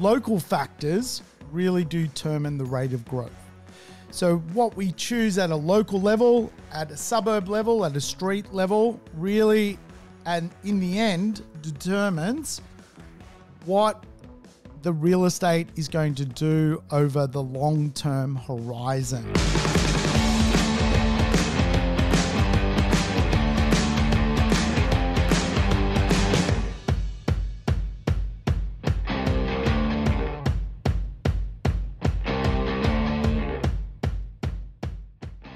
local factors really do determine the rate of growth. So what we choose at a local level, at a suburb level, at a street level, really, and in the end, determines what the real estate is going to do over the long-term horizon.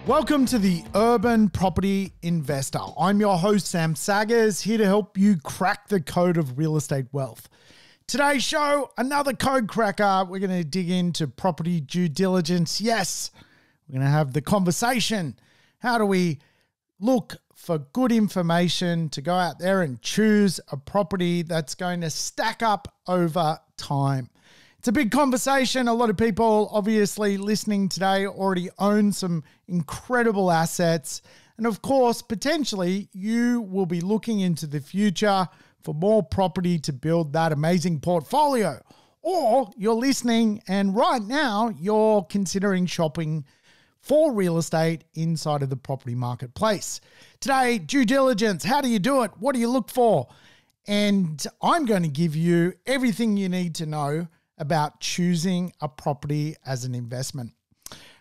Welcome to the Urban Property Investor. I'm your host, Sam Saggers, here to help you crack the code of real estate wealth. Today's show, another code cracker. We're going to dig into property due diligence. Yes, we're going to have the conversation. How do we look for good information to go out there and choose a property that's going to stack up over time? It's a big conversation. A lot of people obviously listening today already own some incredible assets. And of course, potentially you will be looking into the future for more property to build that amazing portfolio. Or you're listening and right now you're considering shopping for real estate inside of the property marketplace. Today, due diligence. How do you do it? What do you look for? And I'm going to give you everything you need to know about choosing a property as an investment.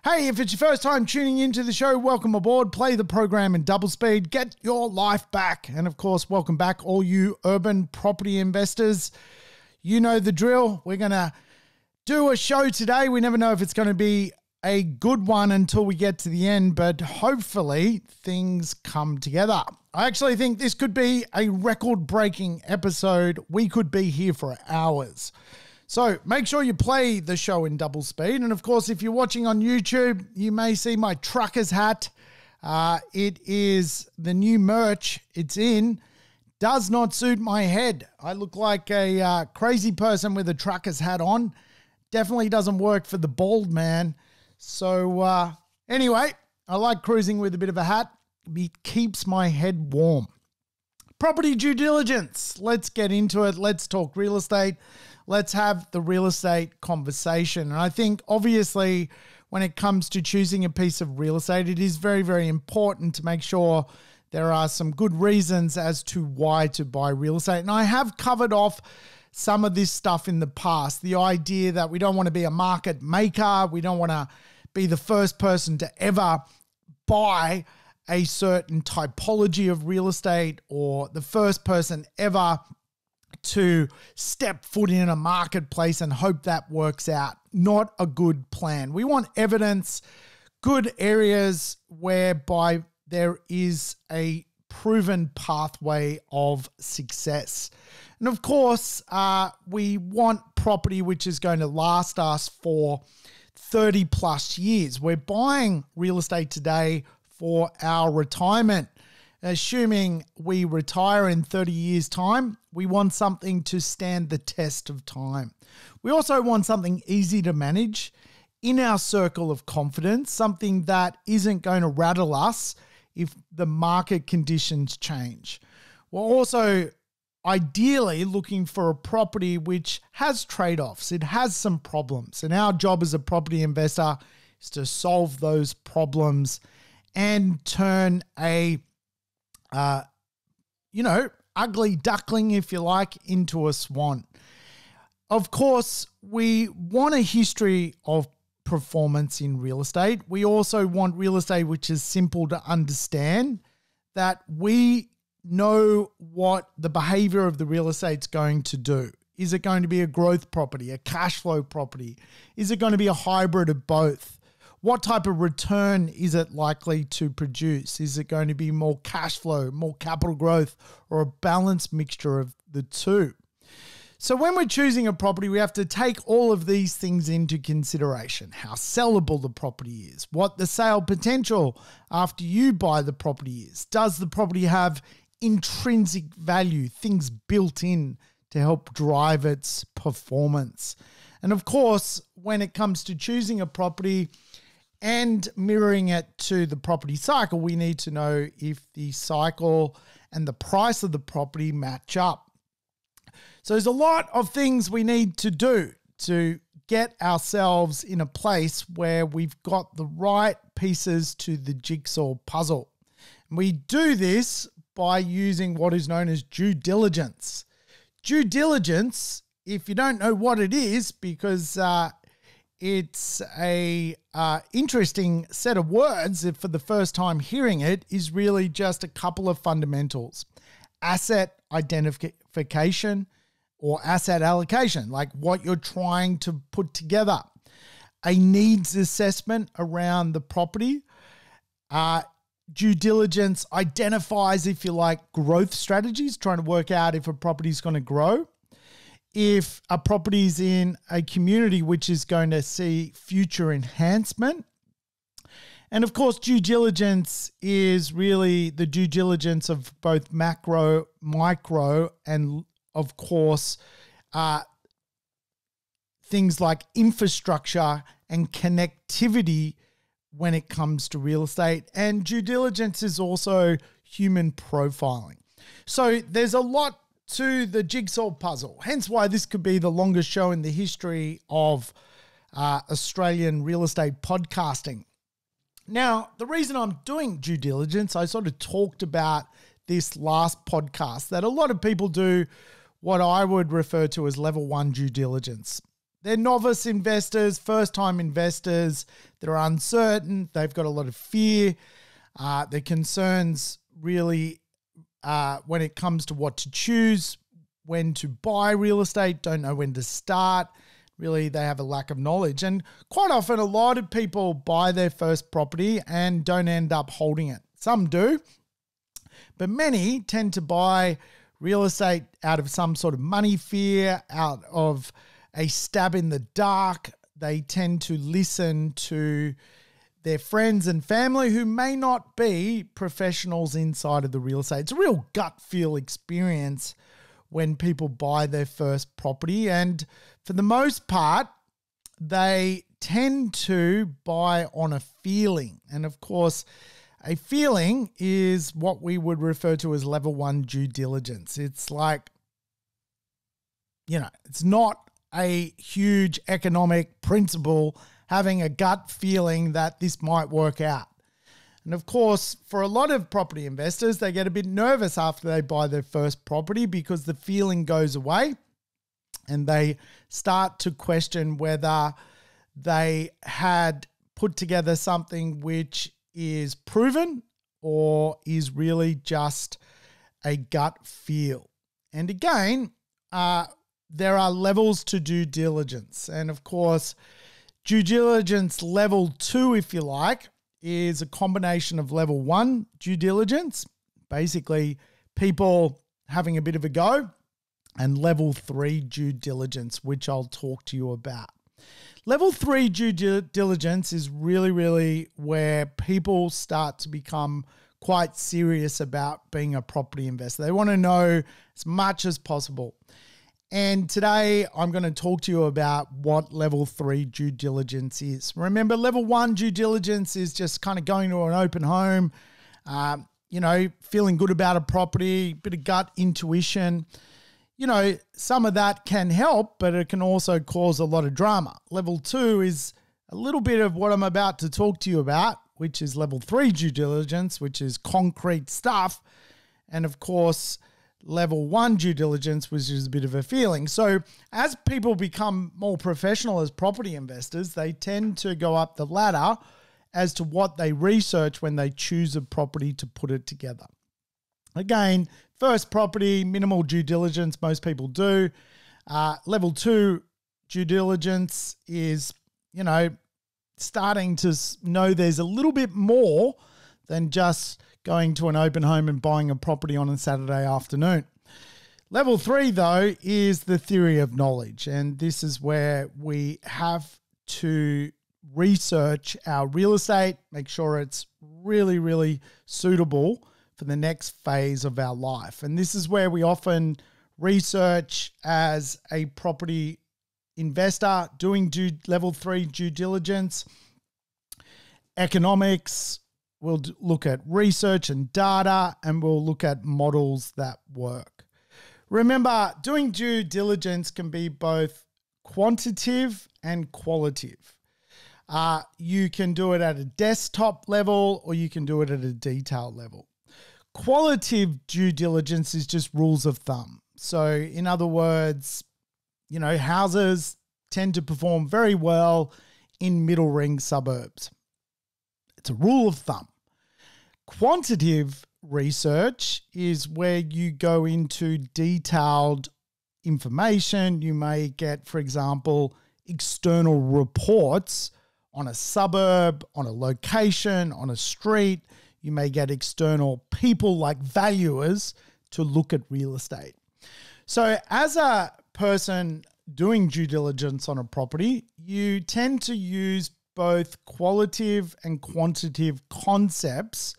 Hey, if it's your first time tuning into the show, welcome aboard. Play the program in double speed. Get your life back. And of course, welcome back all you urban property investors. You know the drill. We're going to do a show today. We never know if it's going to be a good one until we get to the end, but hopefully things come together. I actually think this could be a record-breaking episode. We could be here for hours. So make sure you play the show in double speed. And of course, if you're watching on YouTube, you may see my trucker's hat. It is the new merch. It's in. Does not suit my head. I look like a crazy person with a trucker's hat on. Definitely doesn't work for the bald man. So anyway, I like cruising with a bit of a hat. It keeps my head warm. Property due diligence. Let's get into it. Let's talk real estate. Let's have the real estate conversation. And I think obviously when it comes to choosing a piece of real estate, it is very, very important to make sure there are some good reasons as to why to buy real estate. And I have covered off some of this stuff in the past, the idea that we don't want to be a market maker. We don't want to be the first person to ever buy a certain typology of real estate or the first person ever to step foot in a marketplace and hope that works out. Not a good plan. We want evidence, good areas whereby there is a proven pathway of success. And of course, we want property which is going to last us for 30 plus years. We're buying real estate today for our retirement. Assuming we retire in 30 years' time, we want something to stand the test of time. We also want something easy to manage in our circle of confidence, something that isn't going to rattle us if the market conditions change. We're also ideally looking for a property which has trade-offs. It has some problems, and our job as a property investor is to solve those problems and turn a ugly duckling, if you like, into a swan. Of course, we want a history of performance in real estate. We also want real estate which is simple to understand, that we know what the behavior of the real estate's going to do. Is it going to be a growth property, a cash flow property? Is it going to be a hybrid of both? What type of return is it likely to produce? Is it going to be more cash flow, more capital growth, or a balanced mixture of the two? So when we're choosing a property, we have to take all of these things into consideration. How sellable the property is, what the sale potential after you buy the property is. Does the property have intrinsic value, things built in to help drive its performance? And of course, when it comes to choosing a property and mirroring it to the property cycle, we need to know if the cycle and the price of the property match up. So there's a lot of things we need to do to get ourselves in a place where we've got the right pieces to the jigsaw puzzle. And we do this by using what is known as due diligence. Due diligence, if you don't know what it is, because it's a interesting set of words if for the first time hearing it, is really just a couple of fundamentals. Asset identification or asset allocation, like what you're trying to put together. A needs assessment around the property. Due diligence identifies, if you like, growth strategies, trying to work out if a property is going to grow. If a property is in a community which is going to see future enhancement. And of course, due diligence is really the due diligence of both macro, micro, and of course, things like infrastructure and connectivity when it comes to real estate. And due diligence is also human profiling. So there's a lot to the jigsaw puzzle, hence why this could be the longest show in the history of Australian real estate podcasting. Now, the reason I'm doing due diligence, I sort of talked about this last podcast, that a lot of people do what I would refer to as level one due diligence. They're novice investors, first-time investors. They're uncertain. They've got a lot of fear. Their concerns really when it comes to what to choose, when to buy real estate, don't know when to start. Really, they have a lack of knowledge. And quite often, a lot of people buy their first property and don't end up holding it. Some do, but many tend to buy real estate out of some sort of money fear, out of a stab in the dark. They tend to listen to their friends and family who may not be professionals inside of the real estate. It's a real gut feel experience when people buy their first property. And for the most part, they tend to buy on a feeling. And of course, a feeling is what we would refer to as level one due diligence. It's like, you know, it's not a huge economic principle, having a gut feeling that this might work out. And of course, for a lot of property investors, they get a bit nervous after they buy their first property because the feeling goes away and they start to question whether they had put together something which is proven or is really just a gut feel. And again, there are levels to due diligence. And of course, due diligence level two, if you like, is a combination of level one due diligence, basically people having a bit of a go, and level three due diligence, which I'll talk to you about. Level three due diligence is really, really where people start to become quite serious about being a property investor. They want to know as much as possible. And today I'm going to talk to you about what level three due diligence is. Remember, level one due diligence is just kind of going to an open home, you know, feeling good about a property, bit of gut intuition. You know, some of that can help, but it can also cause a lot of drama. Level two is a little bit of what I'm about to talk to you about, which is level three due diligence, which is concrete stuff. And of course, level one due diligence, which is a bit of a feeling. So as people become more professional as property investors, they tend to go up the ladder as to what they research when they choose a property to put it together. Again, first property, minimal due diligence, most people do. Level two due diligence is, you know, starting to know there's a little bit more than just going to an open home and buying a property on a Saturday afternoon. Level three, though, is the theory of knowledge. And this is where we have to research our real estate, make sure it's really, really suitable for the next phase of our life. And this is where we often research as a property investor, doing level three due diligence, economics. We'll look at research and data, and we'll look at models that work. Remember, doing due diligence can be both quantitative and qualitative. You can do it at a desktop level or you can do it at a detail level. Qualitative due diligence is just rules of thumb. So in other words, you know, houses tend to perform very well in middle ring suburbs. It's a rule of thumb. Quantitative research is where you go into detailed information. You may get, for example, external reports on a suburb, on a location, on a street. You may get external people like valuers to look at real estate. So as a person doing due diligence on a property, you tend to use both qualitative and quantitative concepts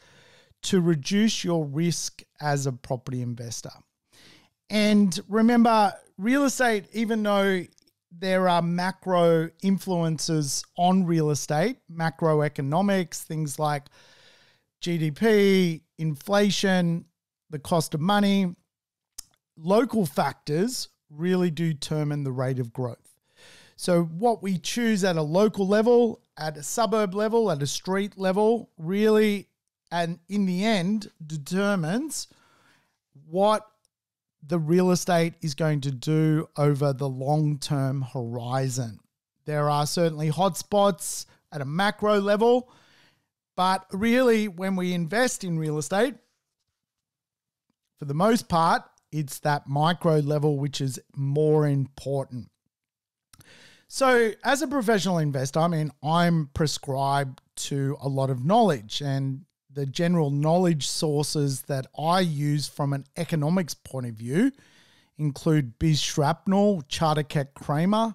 to reduce your risk as a property investor. And remember, real estate, even though there are macro influences on real estate, macroeconomics, things like GDP, inflation, the cost of money, local factors really do determine the rate of growth. So what we choose at a local level, at a suburb level, at a street level, really, and in the end, determines what the real estate is going to do over the long-term horizon. There are certainly hotspots at a macro level, but really when we invest in real estate, for the most part, it's that micro level which is more important. So as a professional investor, I mean, I'm prescribed to a lot of knowledge, and the general knowledge sources that I use from an economics point of view include Biz Shrapnel, Chartercat Kramer.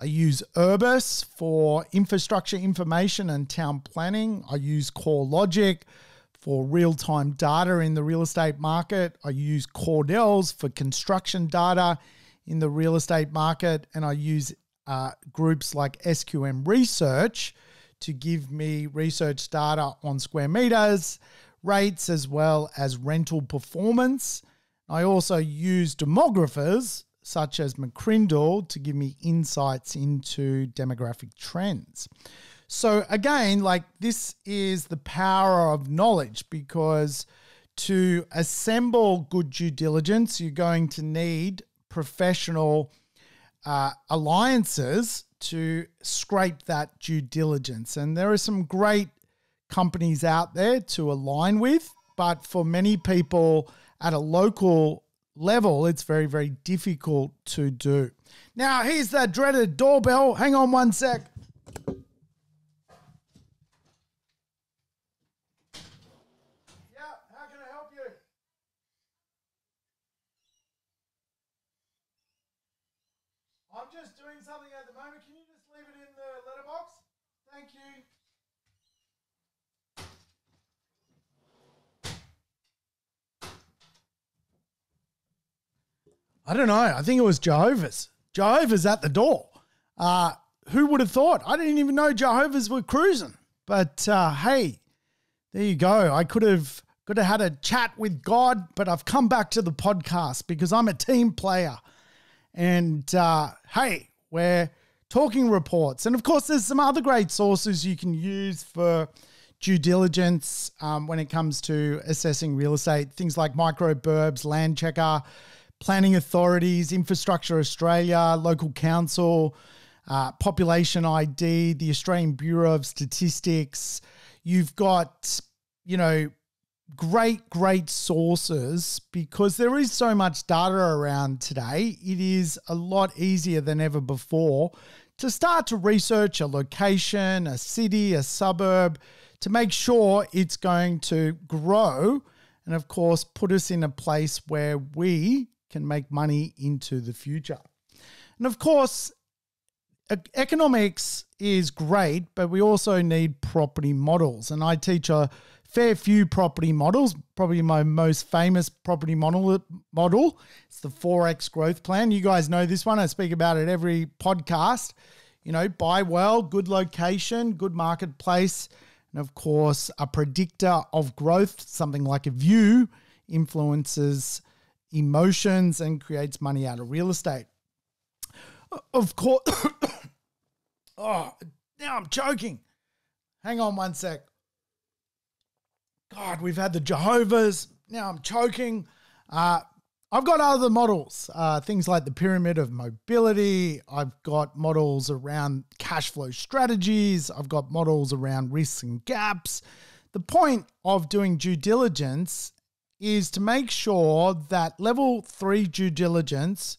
I use Urbis for infrastructure information and town planning. I use CoreLogic for real-time data in the real estate market. I use Cordell's for construction data in the real estate market. And I use groups like SQM Research to give me research data on square meters, rates, as well as rental performance. I also use demographers such as McCrindle to give me insights into demographic trends. So again, like, this is the power of knowledge, because to assemble good due diligence, you're going to need professional alliances to scrape that due diligence. And there are some great companies out there to align with, but for many people at a local level, it's very, very difficult to do. Now, here's that dreaded doorbell. Hang on one sec. I don't know. I think it was Jehovah's. Jehovah's at the door. Who would have thought? I didn't even know Jehovah's were cruising. But hey, there you go. I could have had a chat with God, but I've come back to the podcast because I'm a team player. And hey, we're talking reports. And of course, there's some other great sources you can use for due diligence when it comes to assessing real estate. Things like Micro Burbs, Land Checker, planning authorities, Infrastructure Australia, local council, Population ID, the Australian Bureau of Statistics. You've got, you know, great, great sources, because there is so much data around today. It is a lot easier than ever before to start to research a location, a city, a suburb, to make sure it's going to grow and, of course, put us in a place where we can make money into the future. And of course, economics is great, but we also need property models. And I teach a fair few property models. Probably my most famous property model, it's the 4X growth plan. You guys know this one. I speak about it every podcast. You know, buy well, good location, good marketplace, and of course, a predictor of growth, something like a view, influences emotions and creates money out of real estate. Of course. Oh, now I'm choking. Hang on one sec. God, we've had the Jehovah's. Now I'm choking. I've got other models, things like the pyramid of mobility. I've got models around cash flow strategies. I've got models around risks and gaps. The point of doing due diligence is to make sure that level 3 due diligence,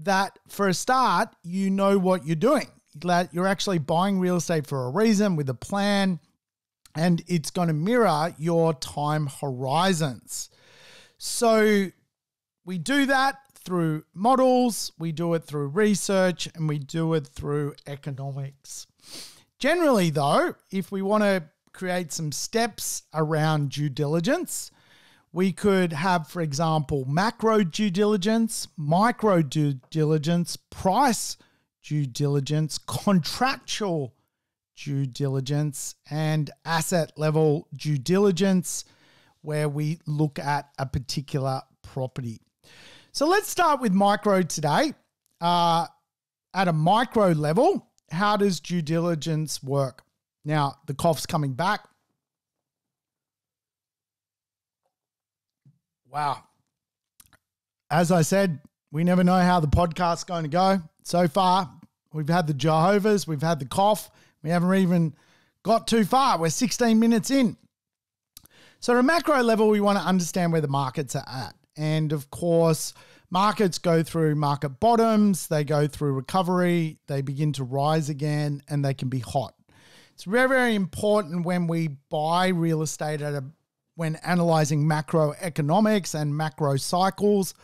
that for a start, you know what you're doing, that you're actually buying real estate for a reason with a plan, and it's going to mirror your time horizons. So we do that through models, we do it through research, and we do it through economics. Generally though, if we want to create some steps around due diligence, we could have, for example, macro due diligence, micro due diligence, price due diligence, contractual due diligence, and asset level due diligence, where we look at a particular property. So let's start with micro today. At a micro level, how does due diligence work? Now, the cough's coming back. Wow. As I said, we never know how the podcast's going to go. So far, we've had the Jehovah's, we've had the cough. We haven't even got too far. We're 16 minutes in. So at a macro level, we want to understand where the markets are at. And of course, markets go through market bottoms, they go through recovery, they begin to rise again, and they can be hot. It's very, very important when we buy real estate when analyzing macroeconomics and macro cycles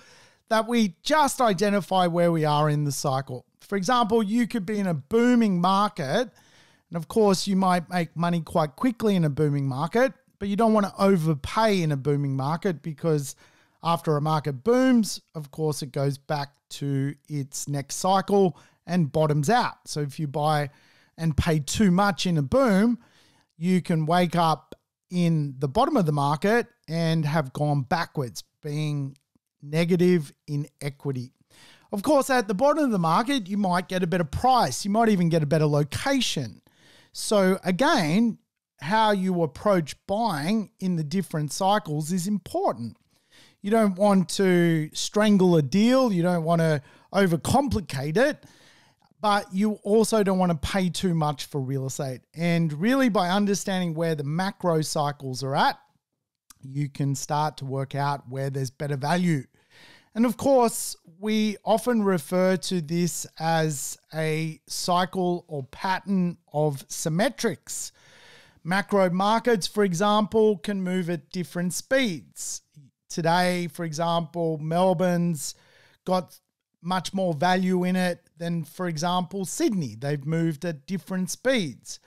that we just identify where we are in the cycle. For example, you could be in a booming market. And of course, you might make money quite quickly in a booming market, but you don't want to overpay in a booming market because after a market booms, of course, it goes back to its next cycle and bottoms out. So if you buy and pay too much in a boom, you can wake up in the bottom of the market and have gone backwards, being negative in equity. Of course, at the bottom of the market, you might get a better price. You might even get a better location. So again, how you approach buying in the different cycles is important. You don't want to strangle a deal. You don't want to overcomplicate it, but you also don't want to pay too much for real estate. And really by understanding where the macro cycles are at, you can start to work out where there's better value. And of course, we often refer to this as a cycle or pattern of symmetrics. Macro markets, for example, can move at different speeds. Today, for example, Melbourne's got much more value in it than, for example, Sydney. They've moved at different speeds.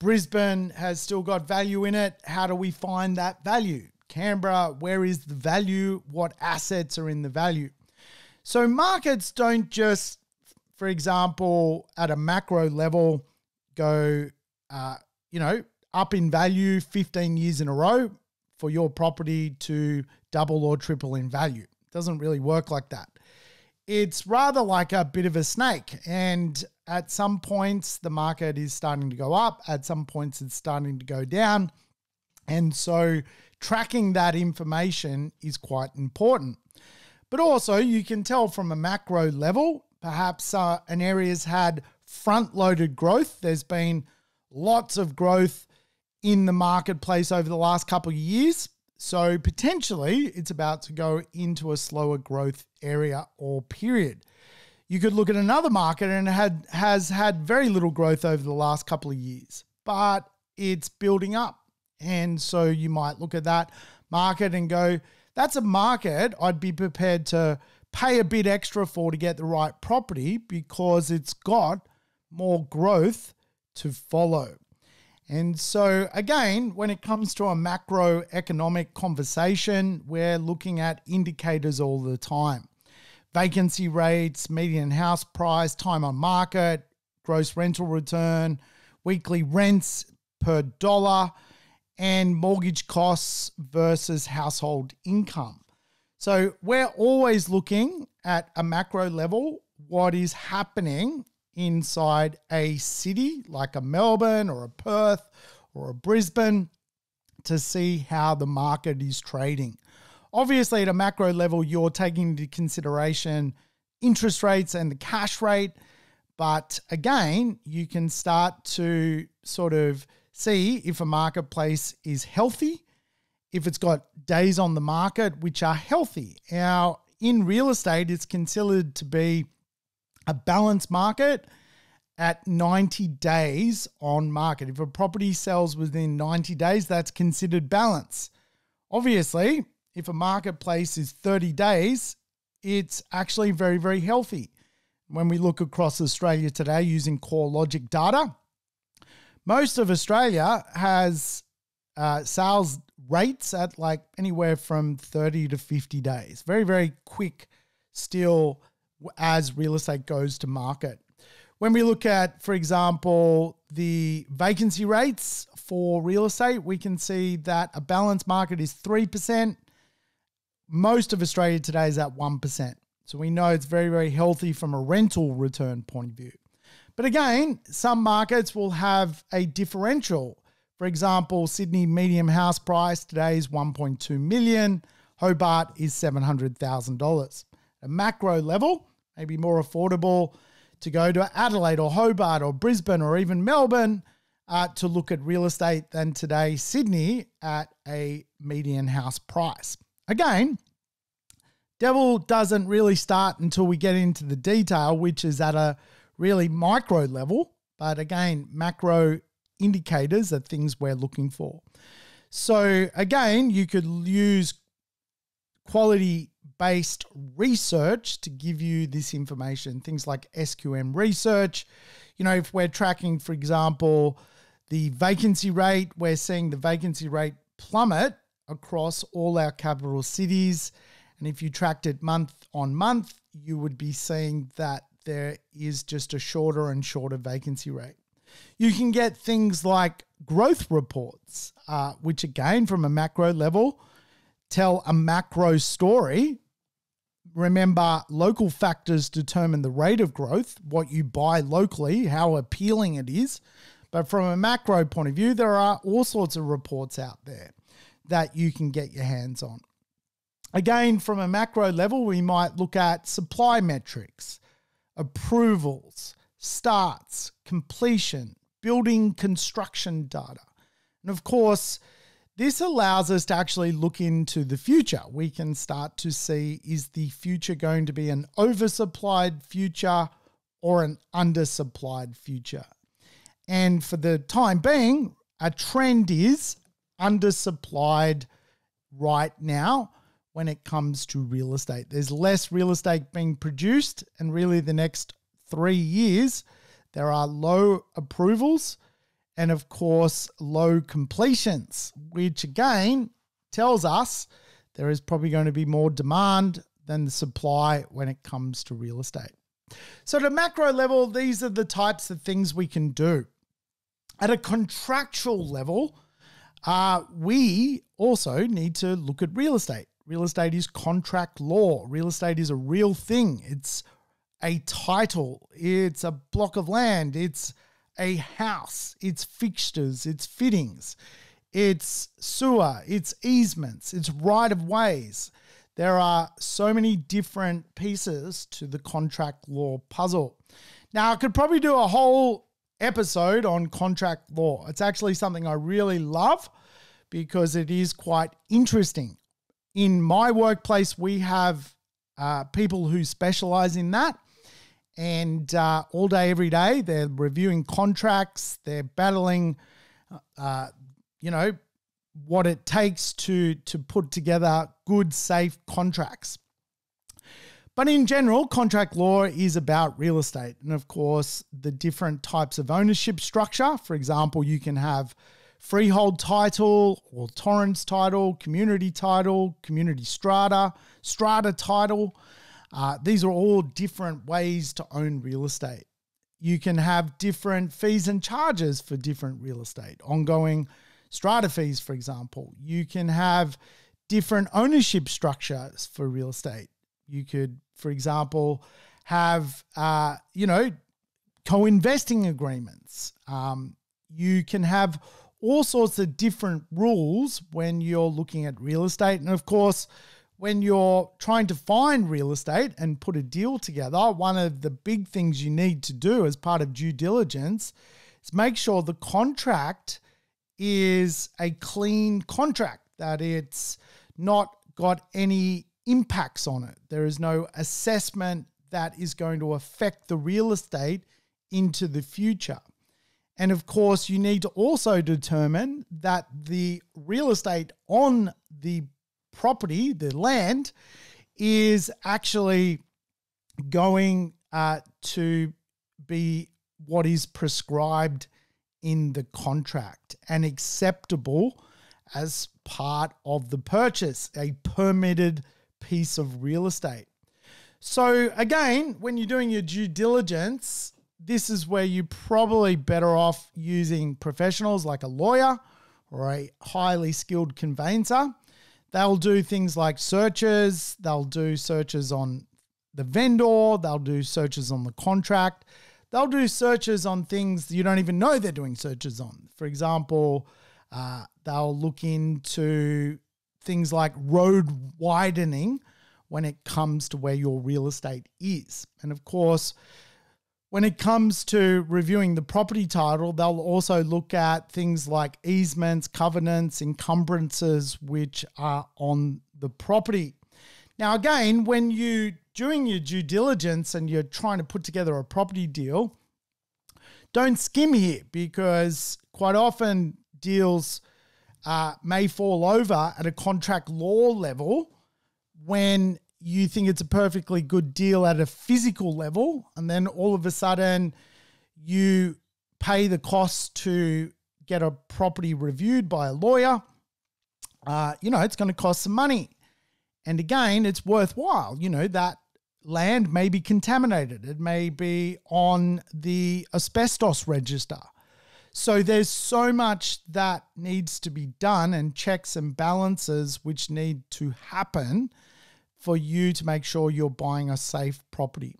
Brisbane has still got value in it. How do we find that value? Canberra, where is the value? What assets are in the value? So markets don't just, for example, at a macro level, go, up in value 15 years in a row for your property to double or triple in value. It doesn't really work like that. It's rather like a bit of a snake. And at some points, the market is starting to go up. At some points, it's starting to go down. And so tracking that information is quite important. But also you can tell from a macro level, perhaps an area's had front-loaded growth. There's been lots of growth in the marketplace over the last couple of years. So potentially it's about to go into a slower growth area or period. You could look at another market and has had very little growth over the last couple of years, but it's building up. And so you might look at that market and go, that's a market I'd be prepared to pay a bit extra for to get the right property because it's got more growth to follow. And so again, when it comes to a macroeconomic conversation, we're looking at indicators all the time. Vacancy rates, median house price, time on market, gross rental return, weekly rents per dollar, and mortgage costs versus household income. So we're always looking at a macro level what is happening inside a city like a Melbourne or a Perth or a Brisbane to see how the market is trading. Obviously, at a macro level, you're taking into consideration interest rates and the cash rate. But again, you can start to sort of see if a marketplace is healthy, if it's got days on the market which are healthy. Now, in real estate, it's considered to be a balanced market at 90 days on market. If a property sells within 90 days, that's considered balance. Obviously, if a marketplace is 30 days, it's actually very, very healthy. When we look across Australia today using CoreLogic data, most of Australia has sales rates at like anywhere from 30 to 50 days. Very, very quick still as real estate goes to market. When we look at, for example, the vacancy rates for real estate, we can see that a balanced market is 3%. Most of Australia today is at 1%. So we know it's very, very healthy from a rental return point of view. But again, some markets will have a differential. For example, Sydney medium house price today is 1.2 million. Hobart is $700,000. At a macro level, maybe more affordable to go to Adelaide or Hobart or Brisbane or even Melbourne to look at real estate than today Sydney at a median house price. Again, devil doesn't really start until we get into the detail, which is at a really micro level. But again, macro indicators are things we're looking for. So again, you could use quality-based research to give you this information, things like SQM Research. You know, if we're tracking, for example, the vacancy rate, we're seeing the vacancy rate plummet across all our capital cities. And if you tracked it month on month, you would be seeing that there is just a shorter and shorter vacancy rate. You can get things like growth reports, which again, from a macro level, tell a macro story. Remember, local factors determine the rate of growth, what you buy locally, how appealing it is. But from a macro point of view, there are all sorts of reports out there that you can get your hands on. Again, from a macro level, we might look at supply metrics, approvals, starts, completion, building construction data. And of course, this allows us to actually look into the future. We can start to see, is the future going to be an oversupplied future or an undersupplied future? And for the time being, a trend is undersupplied right now. When it comes to real estate, there's less real estate being produced, and really the next 3 years, there are low approvals and of course, low completions, which again tells us there is probably going to be more demand than the supply when it comes to real estate. So at a macro level, these are the types of things we can do. At a contractual level, we also need to look at real estate. Real estate is contract law. Real estate is a real thing. It's a title. It's a block of land. It's a house. It's fixtures. It's fittings. It's sewer. It's easements. It's right of ways. There are so many different pieces to the contract law puzzle. Now, I could probably do a whole episode on contract law. It's actually something I really love because it is quite interesting. In my workplace, we have people who specialize in that, and all day, every day, they're reviewing contracts, they're battling, you know, what it takes to put together good, safe contracts. But in general, contract law is about real estate and, of course, the different types of ownership structure. For example, you can have freehold title or Torrens title, community strata title. These are all different ways to own real estate. You can have different fees and charges for different real estate, ongoing strata fees, for example. You can have different ownership structures for real estate. You could, for example, have, you know, co-investing agreements. You can have all sorts of different rules when you're looking at real estate. And of course, when you're trying to find real estate and put a deal together, one of the big things you need to do as part of due diligence is make sure the contract is a clean contract, that it's not got any impacts on it. There is no assessment that is going to affect the real estate into the future. And of course, you need to also determine that the real estate on the property, the land, is actually going to be what is prescribed in the contract and acceptable as part of the purchase, a permitted piece of real estate. So again, when you're doing your due diligence, this is where you're probably better off using professionals like a lawyer or a highly skilled conveyancer. They'll do things like searches. They'll do searches on the vendor. They'll do searches on the contract. They'll do searches on things you don't even know they're doing searches on. For example, they'll look into things like road widening when it comes to where your real estate is. And of course, when it comes to reviewing the property title, they'll also look at things like easements, covenants, encumbrances, which are on the property. Now, again, when you're doing your due diligence and you're trying to put together a property deal, don't skim here, because quite often deals may fall over at a contract law level when you think it's a perfectly good deal at a physical level, and then all of a sudden you pay the cost to get a property reviewed by a lawyer. You know, it's going to cost some money. And again, it's worthwhile. You know, that land may be contaminated. It may be on the asbestos register. So there's so much that needs to be done and checks and balances which need to happen for you to make sure you're buying a safe property.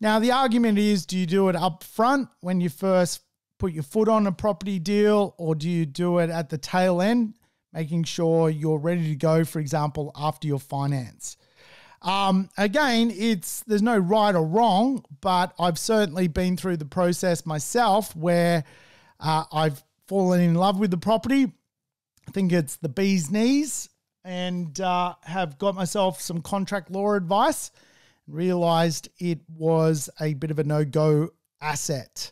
Now, the argument is, do you do it up front when you first put your foot on a property deal, or do you do it at the tail end, making sure you're ready to go, for example, after your finance? Again, there's no right or wrong, but I've certainly been through the process myself where I've fallen in love with the property. I think it's the bee's knees, and have got myself some contract law advice and realized it was a bit of a no-go asset.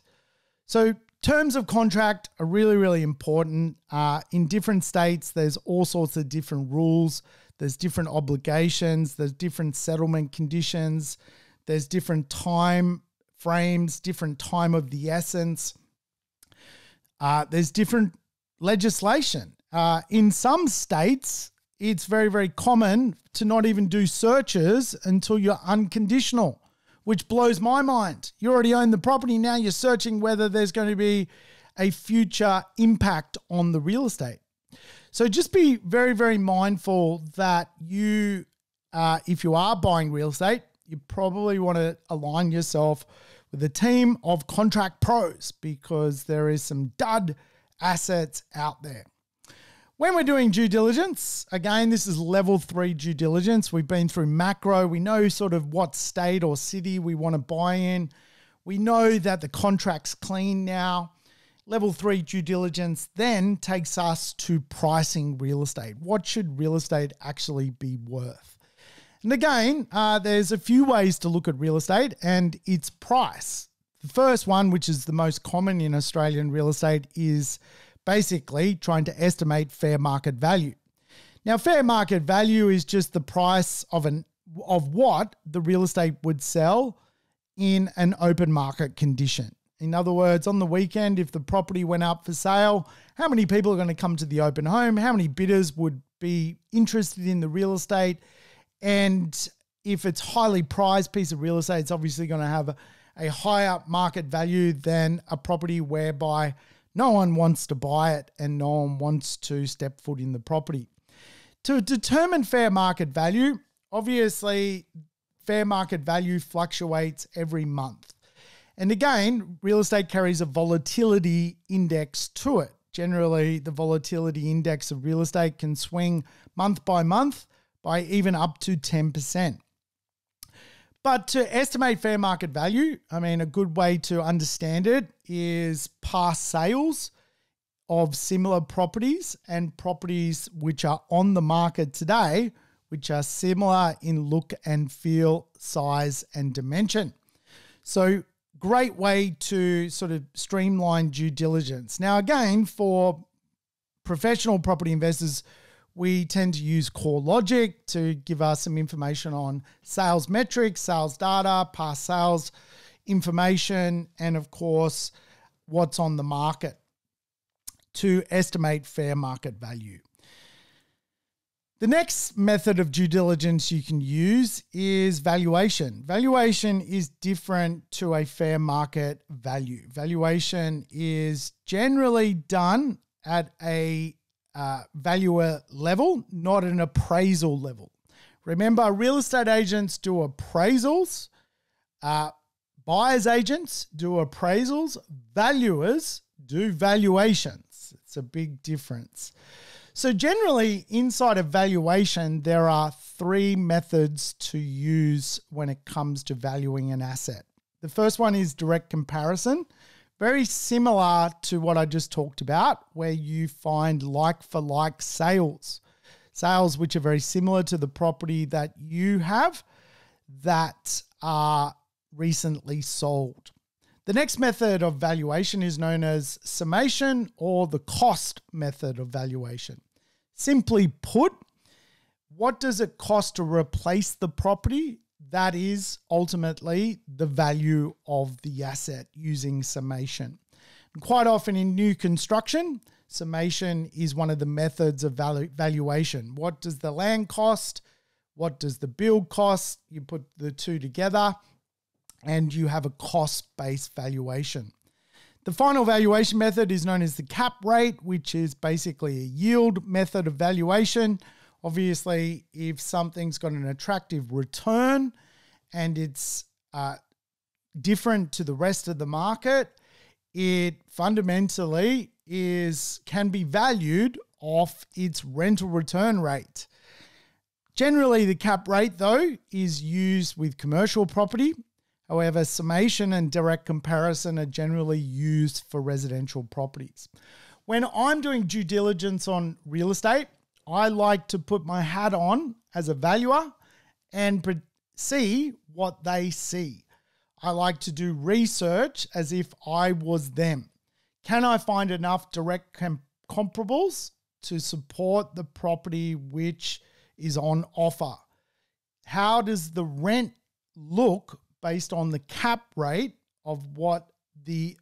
So terms of contract are really, really important. In different states, there's all sorts of different rules. There's different obligations. There's different settlement conditions. There's different time frames, different time of the essence. There's different legislation. In some states, it's very, very common to not even do searches until you're unconditional, which blows my mind. You already own the property. Now you're searching whether there's going to be a future impact on the real estate. So just be very, very mindful that you, if you are buying real estate, you probably want to align yourself with a team of contract pros, because there is some dud assets out there. When we're doing due diligence, again, this is level 3 due diligence. We've been through macro. We know sort of what state or city we want to buy in. We know that the contract's clean now. Level 3 due diligence then takes us to pricing real estate. What should real estate actually be worth? And again, there's a few ways to look at real estate and its price. The first one, which is the most common in Australian real estate, is basically trying to estimate fair market value. Now, fair market value is just the price of what the real estate would sell in an open market condition. In other words, on the weekend, if the property went up for sale, how many people are going to come to the open home? How many bidders would be interested in the real estate? And if it's highly prized piece of real estate, it's obviously going to have a higher market value than a property whereby no one wants to buy it and no one wants to step foot in the property. To determine fair market value, obviously fair market value fluctuates every month. And again, real estate carries a volatility index to it. Generally, the volatility index of real estate can swing month by month by even up to 10%. But to estimate fair market value, I mean, a good way to understand it is past sales of similar properties and properties which are on the market today, which are similar in look and feel, size and dimension. So great way to sort of streamline due diligence. Now, again, for professional property investors, we tend to use CoreLogic to give us some information on sales metrics, sales data, past sales information, and of course, what's on the market to estimate fair market value. The next method of due diligence you can use is valuation. Valuation is different to a fair market value. Valuation is generally done at a valuer level, not an appraisal level. Remember, real estate agents do appraisals, buyers agents do appraisals, valuers do valuations. It's a big difference. So generally, inside a valuation, there are three methods to use when it comes to valuing an asset. The first one is direct comparison. Very similar to what I just talked about, where you find like-for-like sales. Sales which are very similar to the property that you have that are recently sold. The next method of valuation is known as summation, or the cost method of valuation. Simply put, what does it cost to replace the property? That is ultimately the value of the asset using summation. And quite often in new construction, summation is one of the methods of valuation. What does the land cost? What does the build cost? You put the two together and you have a cost-based valuation. The final valuation method is known as the cap rate, which is basically a yield method of valuation. Obviously, if something's got an attractive return and it's different to the rest of the market, it fundamentally can be valued off its rental return rate. Generally, the cap rate, though, is used with commercial property. However, summation and direct comparison are generally used for residential properties. When I'm doing due diligence on real estate, I like to put my hat on as a valuer and see what they see. I like to do research as if I was them. Can I find enough direct comparables to support the property which is on offer? How does the rent look based on the cap rate of what the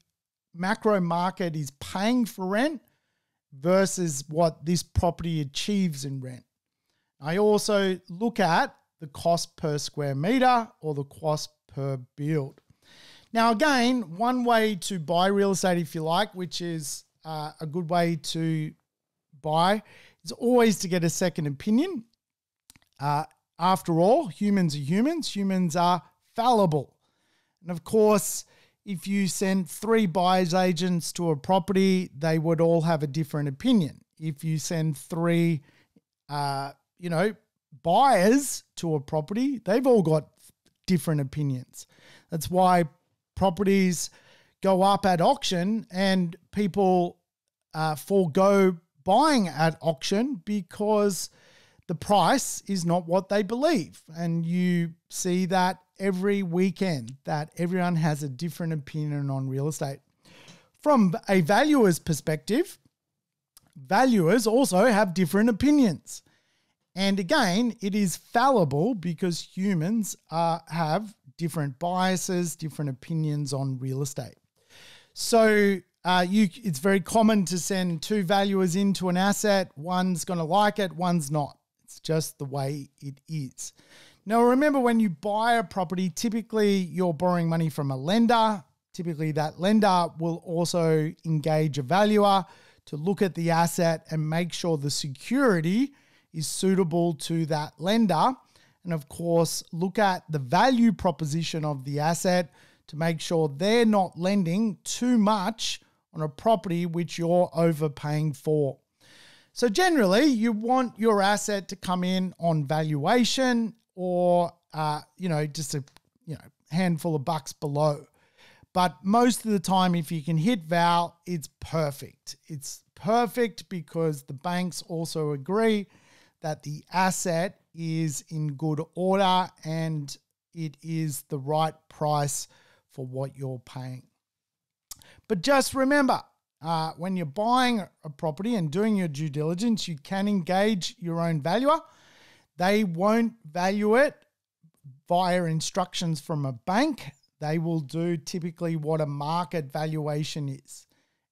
macro market is paying for rent versus what this property achieves in rent? I also look at the cost per square meter or the cost per build. Now, again, one way to buy real estate, if you like, which is a good way to buy, is always to get a second opinion. After all, humans are humans. Humans are fallible. And of course, if you send three buyer's agents to a property, they would all have a different opinion. If you send three, buyers to a property, they've all got different opinions. That's why properties go up at auction and people forego buying at auction because the price is not what they believe. And you see that every weekend, that everyone has a different opinion on real estate. From a valuer's perspective, valuers also have different opinions. And again, it is fallible because humans have different biases, different opinions on real estate. So it's very common to send two valuers into an asset. One's going to like it, one's not. It's just the way it is. Now, remember, when you buy a property, typically you're borrowing money from a lender. Typically that lender will also engage a valuer to look at the asset and make sure the security is suitable to that lender and of course look at the value proposition of the asset to make sure they're not lending too much on a property which you're overpaying for. So generally, you want your asset to come in on valuation or, just a handful of bucks below. But most of the time, if you can hit val, it's perfect. It's perfect because the banks also agree that the asset is in good order and it is the right price for what you're paying. But just remember, when you're buying a property and doing your due diligence, you can engage your own valuer. They won't value it via instructions from a bank. They will do typically what a market valuation is,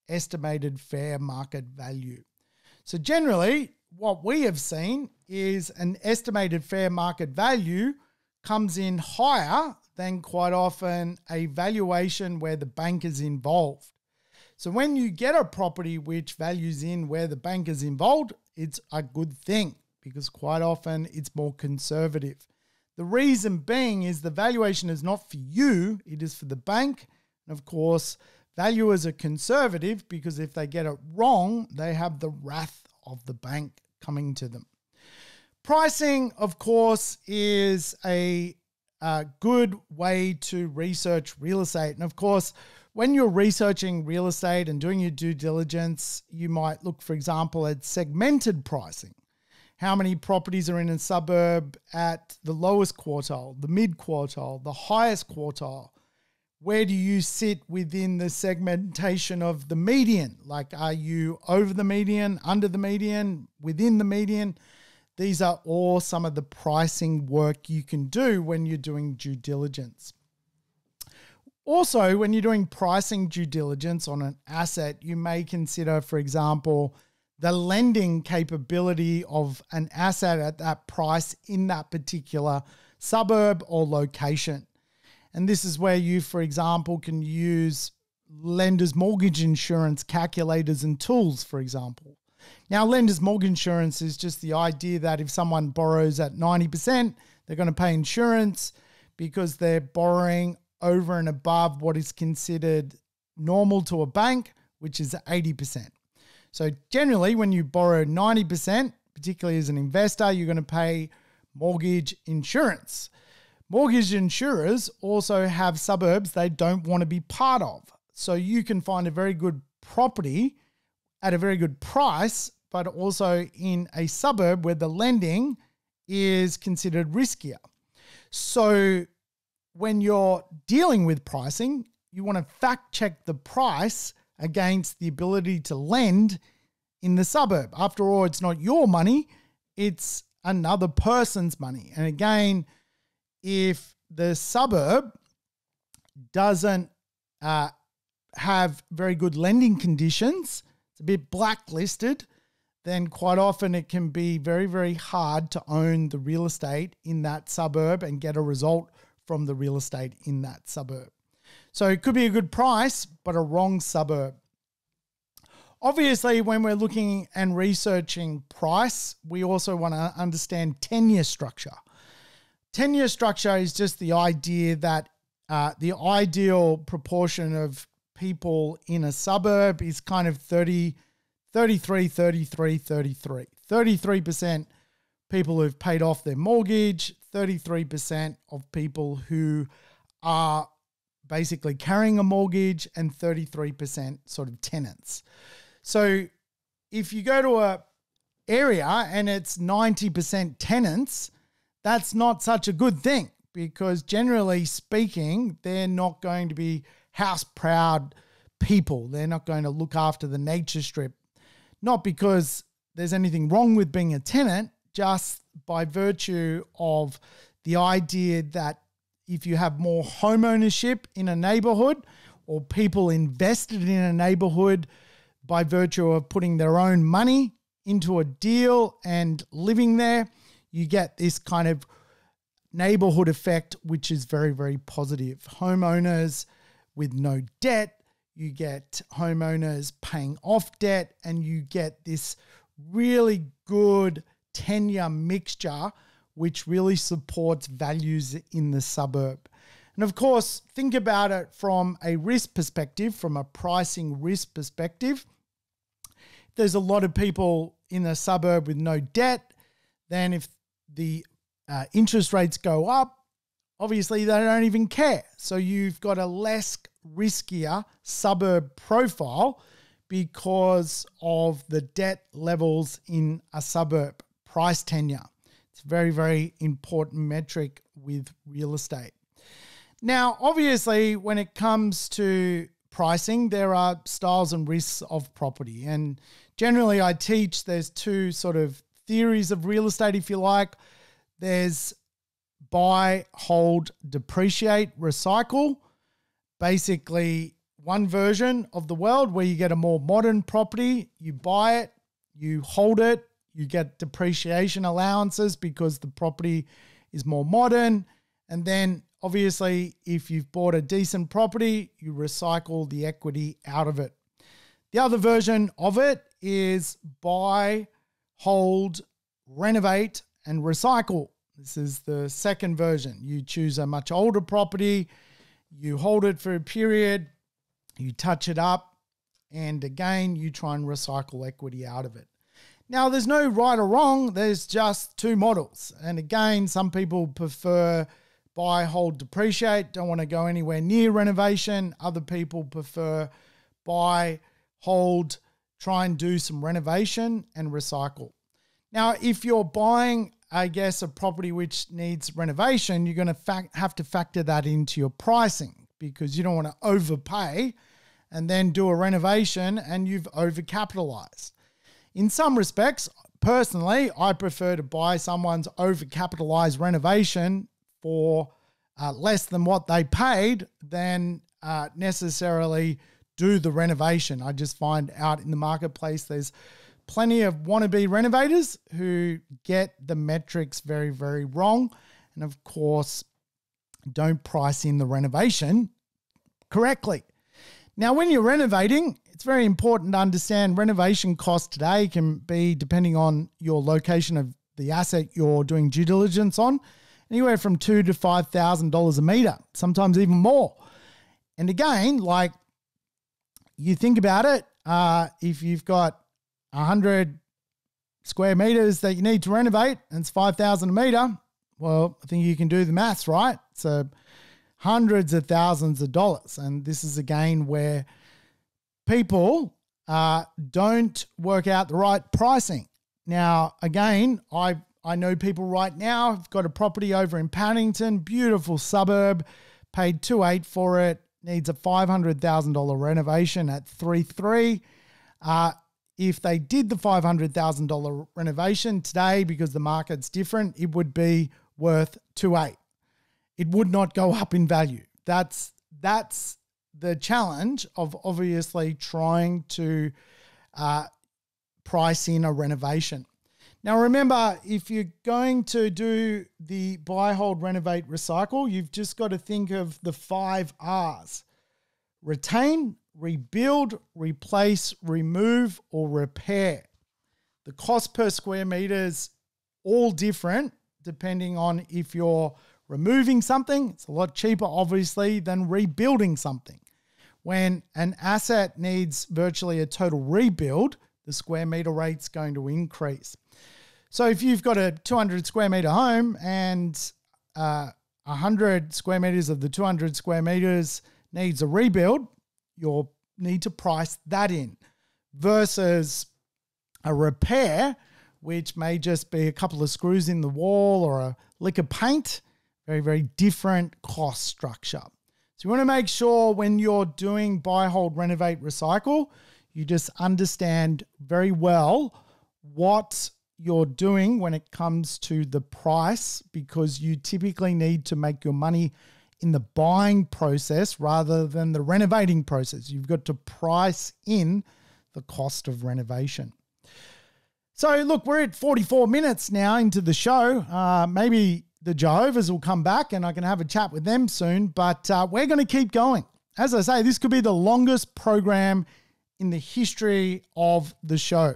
estimated fair market value. So generally, what we have seen is an estimated fair market value comes in higher than quite often a valuation where the bank is involved. So when you get a property which values in where the bank is involved, it's a good thing because quite often it's more conservative. The reason being is the valuation is not for you, it is for the bank. And of course, valuers are conservative because if they get it wrong, they have the wrath of the bank coming to them. Pricing, of course, is a good way to research real estate. And of course, when you're researching real estate and doing your due diligence, you might look, for example, at segmented pricing. How many properties are in a suburb at the lowest quartile, the mid quartile, the highest quartile? Where do you sit within the segmentation of the median? Like, are you over the median, under the median, within the median? These are all some of the pricing work you can do when you're doing due diligence. Also, when you're doing pricing due diligence on an asset, you may consider, for example, the lending capability of an asset at that price in that particular suburb or location. And this is where you, for example, can use lender's mortgage insurance calculators and tools, for example. Now, lender's mortgage insurance is just the idea that if someone borrows at 90%, they're going to pay insurance because they're borrowing over and above what is considered normal to a bank, which is 80%. So generally, when you borrow 90%, particularly as an investor, you're going to pay mortgage insurance. Mortgage insurers also have suburbs they don't want to be part of. So you can find a very good property at a very good price, but also in a suburb where the lending is considered riskier. So when you're dealing with pricing, you want to fact check the price against the ability to lend in the suburb. After all, it's not your money, it's another person's money. And again, if the suburb doesn't have very good lending conditions, it's a bit blacklisted, then quite often it can be very, very hard to own the real estate in that suburb and get a result from the real estate in that suburb. So it could be a good price, but a wrong suburb. Obviously, when we're looking and researching price, we also want to understand tenure structure. Tenure structure is just the idea that the ideal proportion of people in a suburb is kind of 33. 33% people who've paid off their mortgage, 33% of people who are basically carrying a mortgage, and 33% sort of tenants. So if you go to an area and it's 90% tenants, that's not such a good thing because generally speaking, they're not going to be house proud people. They're not going to look after the nature strip. Not because there's anything wrong with being a tenant, just by virtue of the idea that if you have more home ownership in a neighborhood or people invested in a neighborhood by virtue of putting their own money into a deal and living there, you get this kind of neighborhood effect, which is very, very positive. Homeowners with no debt, you get homeowners paying off debt, and you get this really good tenure mixture which really supports values in the suburb. And of course, think about it from a risk perspective, from a pricing risk perspective. If there's a lot of people in a suburb with no debt, then if the interest rates go up, obviously they don't even care. So you've got a less riskier suburb profile because of the debt levels in a suburb. Price tenure. It's a very, very important metric with real estate. Now, obviously, when it comes to pricing, there are styles and risks of property. And generally, I teach there's two sort of theories of real estate, if you like. There's buy, hold, depreciate, recycle. Basically, one version of the world where you get a more modern property, you buy it, you hold it, you get depreciation allowances because the property is more modern. And then obviously, if you've bought a decent property, you recycle the equity out of it. The other version of it is buy, hold, renovate, and recycle. This is the second version. You choose a much older property, you hold it for a period, you touch it up, and again, you try and recycle equity out of it. Now, there's no right or wrong. There's just two models. And again, some people prefer buy, hold, depreciate, don't want to go anywhere near renovation. Other people prefer buy, hold, try and do some renovation and recycle. Now, if you're buying, I guess, a property which needs renovation, you're going to have to factor that into your pricing because you don't want to overpay and then do a renovation and you've overcapitalized. In some respects, personally, I prefer to buy someone's overcapitalized renovation for less than what they paid than necessarily do the renovation. I just find out in the marketplace there's plenty of wannabe renovators who get the metrics very, very wrong and, of course, don't price in the renovation correctly. Now, when you're renovating, it's very important to understand renovation costs today can be, depending on your location of the asset you're doing due diligence on, anywhere from $2,000 to $5,000 a metre, sometimes even more. And again, like you think about it, if you've got 100 square metres that you need to renovate and it's $5,000 a metre, well, I think you can do the maths, right? So hundreds of thousands of dollars. And this is, again, where people don't work out the right pricing. Now, again, I know people right now have got a property over in Paddington, beautiful suburb, paid $2.8 for it, needs a $500,000 renovation at $3.3. If they did the $500,000 renovation today, because the market's different, it would be worth $2.8. It would not go up in value. That's the challenge of obviously trying to price in a renovation. Now, remember, if you're going to do the buy, hold, renovate, recycle, you've just got to think of the 5 R's. Retain, rebuild, replace, remove, or repair. The cost per square meter is all different depending on if you're removing something. It's a lot cheaper, obviously, than rebuilding something. When an asset needs virtually a total rebuild, the square meter rate's going to increase. So if you've got a 200 square metre home and 100 square metres of the 200 square metres needs a rebuild, you'll need to price that in versus a repair, which may just be a couple of screws in the wall or a lick of paint. Very, very different cost structure. So you want to make sure when you're doing buy, hold, renovate, recycle, you just understand very well what you're doing when it comes to the price, because you typically need to make your money in the buying process rather than the renovating process. You've got to price in the cost of renovation. So look, we're at 44 minutes now into the show. Maybe the Jehovah's will come back and I can have a chat with them soon, but we're going to keep going. As I say, this could be the longest program in the history of the show.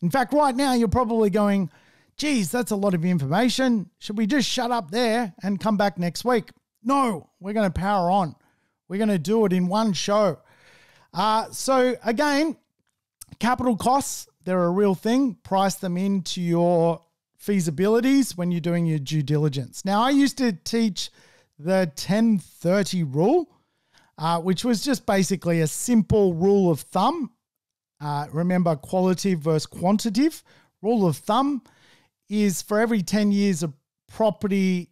In fact, right now, you're probably going, geez, that's a lot of information. Should we just shut up there and come back next week? No, we're going to power on. We're going to do it in one show. So again, capital costs, they're a real thing. Price them into your feasibilities when you're doing your due diligence. Now, I used to teach the 10/30 rule, which was just basically a simple rule of thumb. Remember, qualitative versus quantitative. Rule of thumb is for every 10 years a property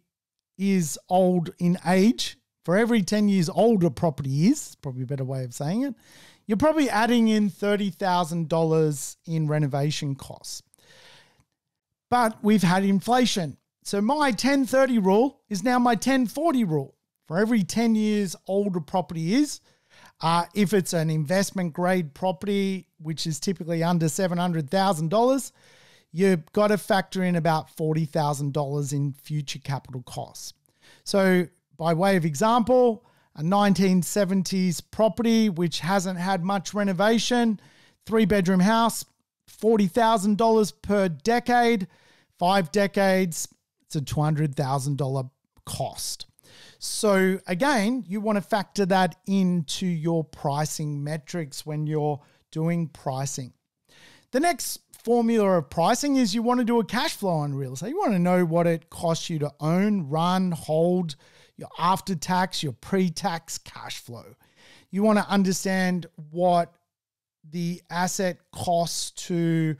is old in age, for every 10 years older property is, probably a better way of saying it, you're probably adding in $30,000 in renovation costs. But we've had inflation. So my 10/30 rule is now my 10/40 rule. For every 10 years older property is, if it's an investment grade property, which is typically under $700,000, you've got to factor in about $40,000 in future capital costs. So by way of example, a 1970s property which hasn't had much renovation, 3-bedroom house, $40,000 per decade, 5 decades, it's a $200,000 cost. So again, you want to factor that into your pricing metrics when you're doing pricing. The next formula of pricing is you want to do a cash flow on real estate. You want to know what it costs you to own, run, hold, your after-tax, your pre-tax cash flow. You want to understand what the asset costs to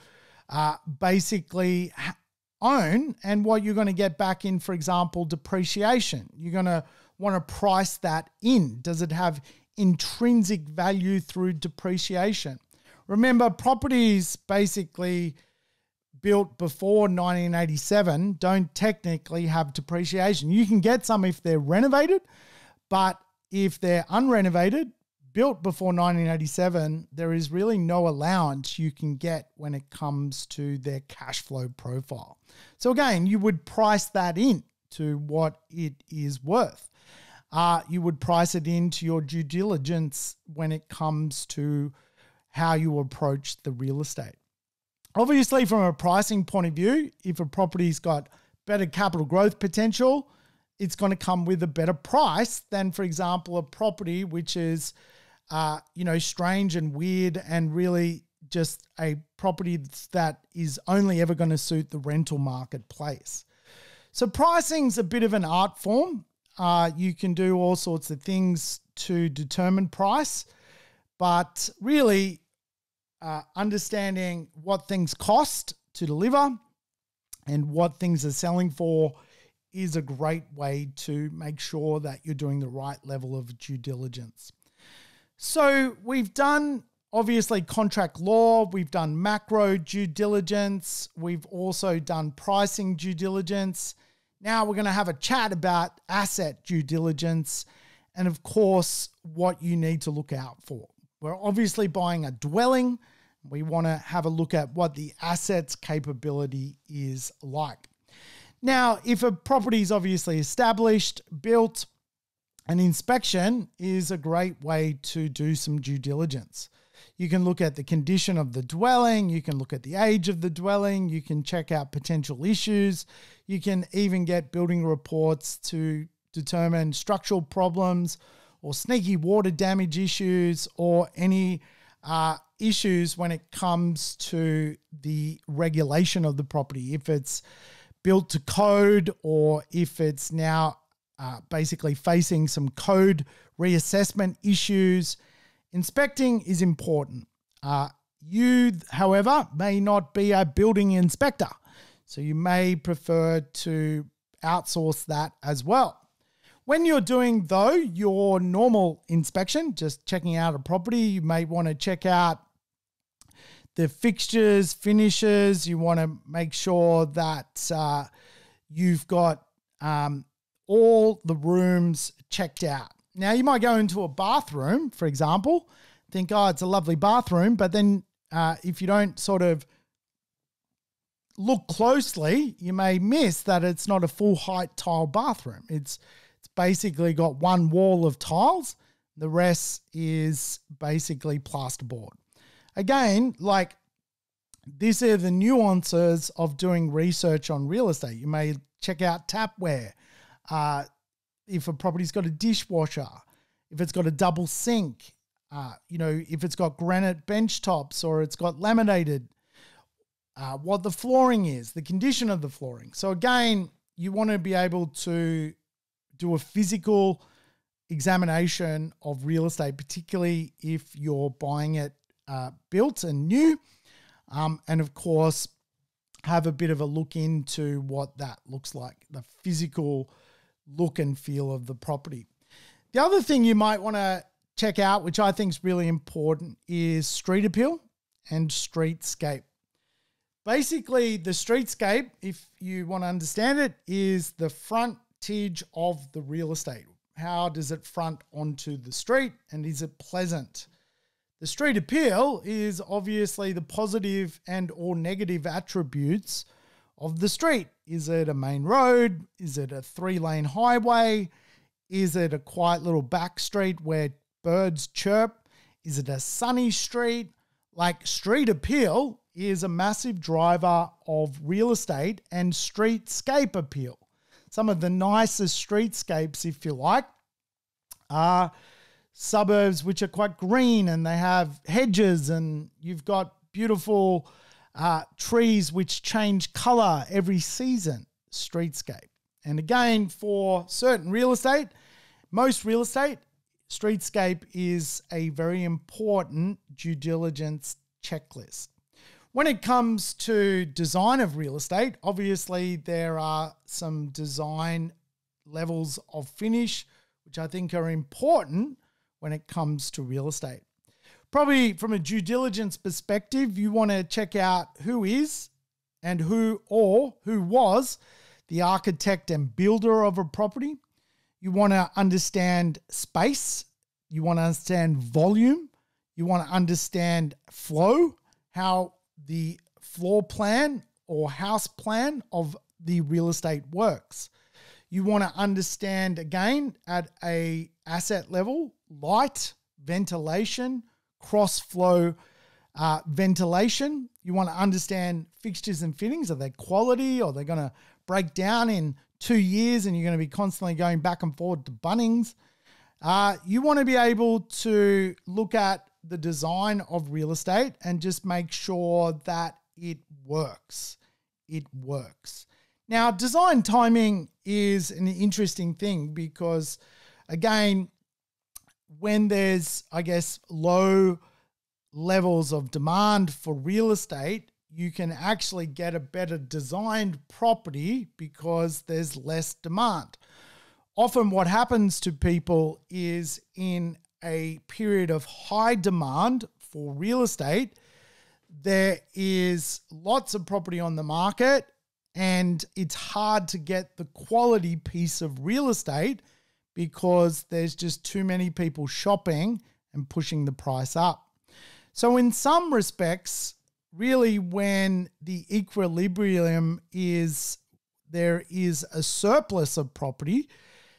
basically own and what you're going to get back in, for example, depreciation. You're going to want to price that in. Does it have intrinsic value through depreciation? Remember, properties basically built before 1987 don't technically have depreciation. You can get some if they're renovated, but if they're unrenovated, built before 1987, there is really no allowance you can get when it comes to their cash flow profile. So again, you would price that in to what it is worth. You would price it into your due diligence when it comes to how you approach the real estate. Obviously, from a pricing point of view, if a property's got better capital growth potential, it's going to come with a better price than, for example, a property which is you know, strange and weird and really just a property that is only ever going to suit the rental marketplace. So pricing's a bit of an art form. You can do all sorts of things to determine price, but really understanding what things cost to deliver and what things are selling for is a great way to make sure that you're doing the right level of due diligence. So we've done, obviously, contract law, we've done macro due diligence, we've also done pricing due diligence. Now we're going to have a chat about asset due diligence and, of course, what you need to look out for. We're obviously buying a dwelling. We want to have a look at what the asset's capability is like. Now, if a property is obviously established, built, an inspection is a great way to do some due diligence. You can look at the condition of the dwelling. You can look at the age of the dwelling. You can check out potential issues. You can even get building reports to determine structural problems or sneaky water damage issues or any issues when it comes to the regulation of the property. If it's built to code or if it's now basically facing some code reassessment issues. Inspecting is important. You, however, may not be a building inspector, so you may prefer to outsource that as well. When you're doing, though, your normal inspection, just checking out a property, you may want to check out the fixtures, finishes. You want to make sure that you've got all the rooms checked out. Now, you might go into a bathroom, for example, think, oh, it's a lovely bathroom. But then if you don't sort of look closely, you may miss that it's not a full height tile bathroom. It's basically got one wall of tiles. The rest is basically plasterboard. Again, like These are the nuances of doing research on real estate. You may check out tapware, if a property's got a dishwasher, if it's got a double sink, you know, if it's got granite bench tops or it's got laminated, what the flooring is, the condition of the flooring. So again, you want to be able to do a physical examination of real estate, particularly if you're buying it built and new. And of course, have a bit of a look into what that looks like, the physical look and feel of the property. The other thing you might want to check out, which I think is really important, is street appeal and streetscape. Basically, the streetscape, if you want to understand it, is the frontage of the real estate. How does it front onto the street, and is it pleasant? The street appeal is obviously the positive and or negative attributes of the street. Is it a main road? Is it a three-lane highway? Is it a quiet little back street where birds chirp? Is it a sunny street? Like, street appeal is a massive driver of real estate and streetscape appeal. Some of the nicest streetscapes, if you like, are suburbs which are quite green and they have hedges, and you've got beautiful trees which change color every season. Streetscape. And again, for certain real estate, most real estate, streetscape is a very important due diligence checklist. When it comes to design of real estate, obviously there are some design levels of finish, which I think are important when it comes to real estate. Probably from a due diligence perspective, you want to check out who is and who was the architect and builder of a property. You want to understand space. You want to understand volume. You want to understand flow, how the floor plan or house plan of the real estate works. You want to understand, again, at an asset level, light, ventilation, cross-flow ventilation. You want to understand fixtures and fittings. Are they quality? Or are they going to break down in 2 years and you're going to be constantly going back and forward to Bunnings? You want to be able to look at the design of real estate and just make sure that it works. It works. Now, design timing is an interesting thing because, again, when there's, I guess, low levels of demand for real estate, you can actually get a better designed property because there's less demand. Often what happens to people is, in a period of high demand for real estate, there is lots of property on the market and it's hard to get the quality piece of real estate because there's just too many people shopping and pushing the price up. So in some respects, really, when the equilibrium is there is a surplus of property,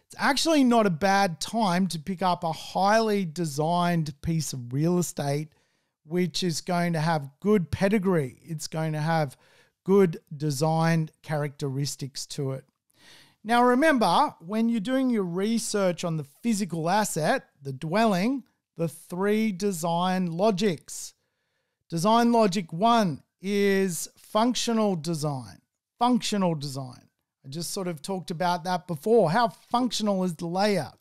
it's actually not a bad time to pick up a highly designed piece of real estate, which is going to have good pedigree. It's going to have good designed characteristics to it. Now, remember, when you're doing your research on the physical asset, the dwelling, the three design logics. Design logic one is functional design. Functional design. I just sort of talked about that before. How functional is the layout?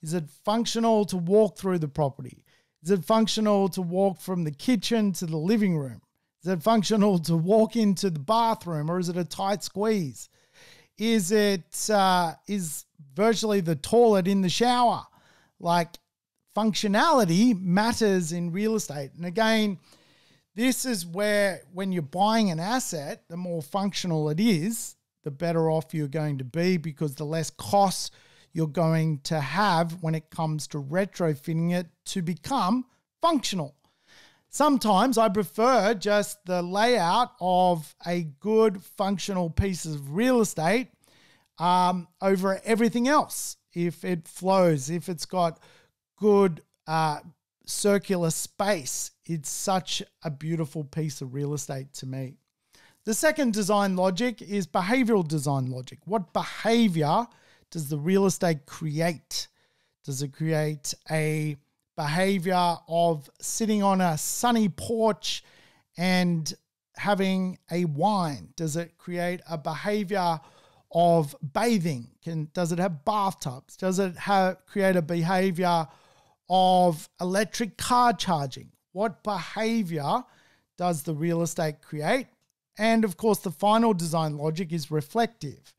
Is it functional to walk through the property? Is it functional to walk from the kitchen to the living room? Is it functional to walk into the bathroom, or is it a tight squeeze? Is it is virtually the toilet in the shower? Like, functionality matters in real estate. And again, this is where, when you're buying an asset, the more functional it is, the better off you're going to be, because the less costs you're going to have when it comes to retrofitting it to become functional. Sometimes I prefer just the layout of a good functional piece of real estate over everything else. If it flows, if it's got good circular space. It's such a beautiful piece of real estate to me. The second design logic is behavioral design logic. What behavior does the real estate create? Does it create a behavior of sitting on a sunny porch and having a wine? Does it create a behavior of bathing? Does it have bathtubs? Does it create a behavior of electric car charging? What behavior does the real estate create? And of course, the final design logic is reflective.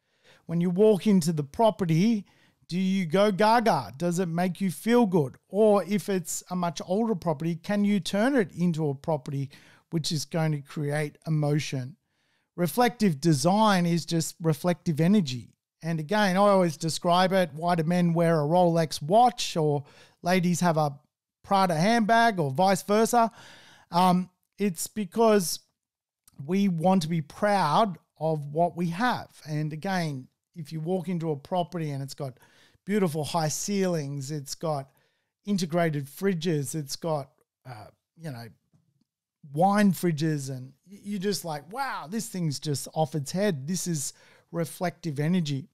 When you walk into the property, do you go gaga? Does it make you feel good? Or if it's a much older property, can you turn it into a property which is going to create emotion? Reflective design is just reflective energy. And again, I always describe it, why do men wear a Rolex watch or ladies have a Prada handbag or vice versa? It's because we want to be proud of what we have. And again, if you walk into a property and it's got beautiful high ceilings, it's got integrated fridges, it's got, you know, wine fridges, and you're just like, wow, this thing's just off its head. This is reflective energy.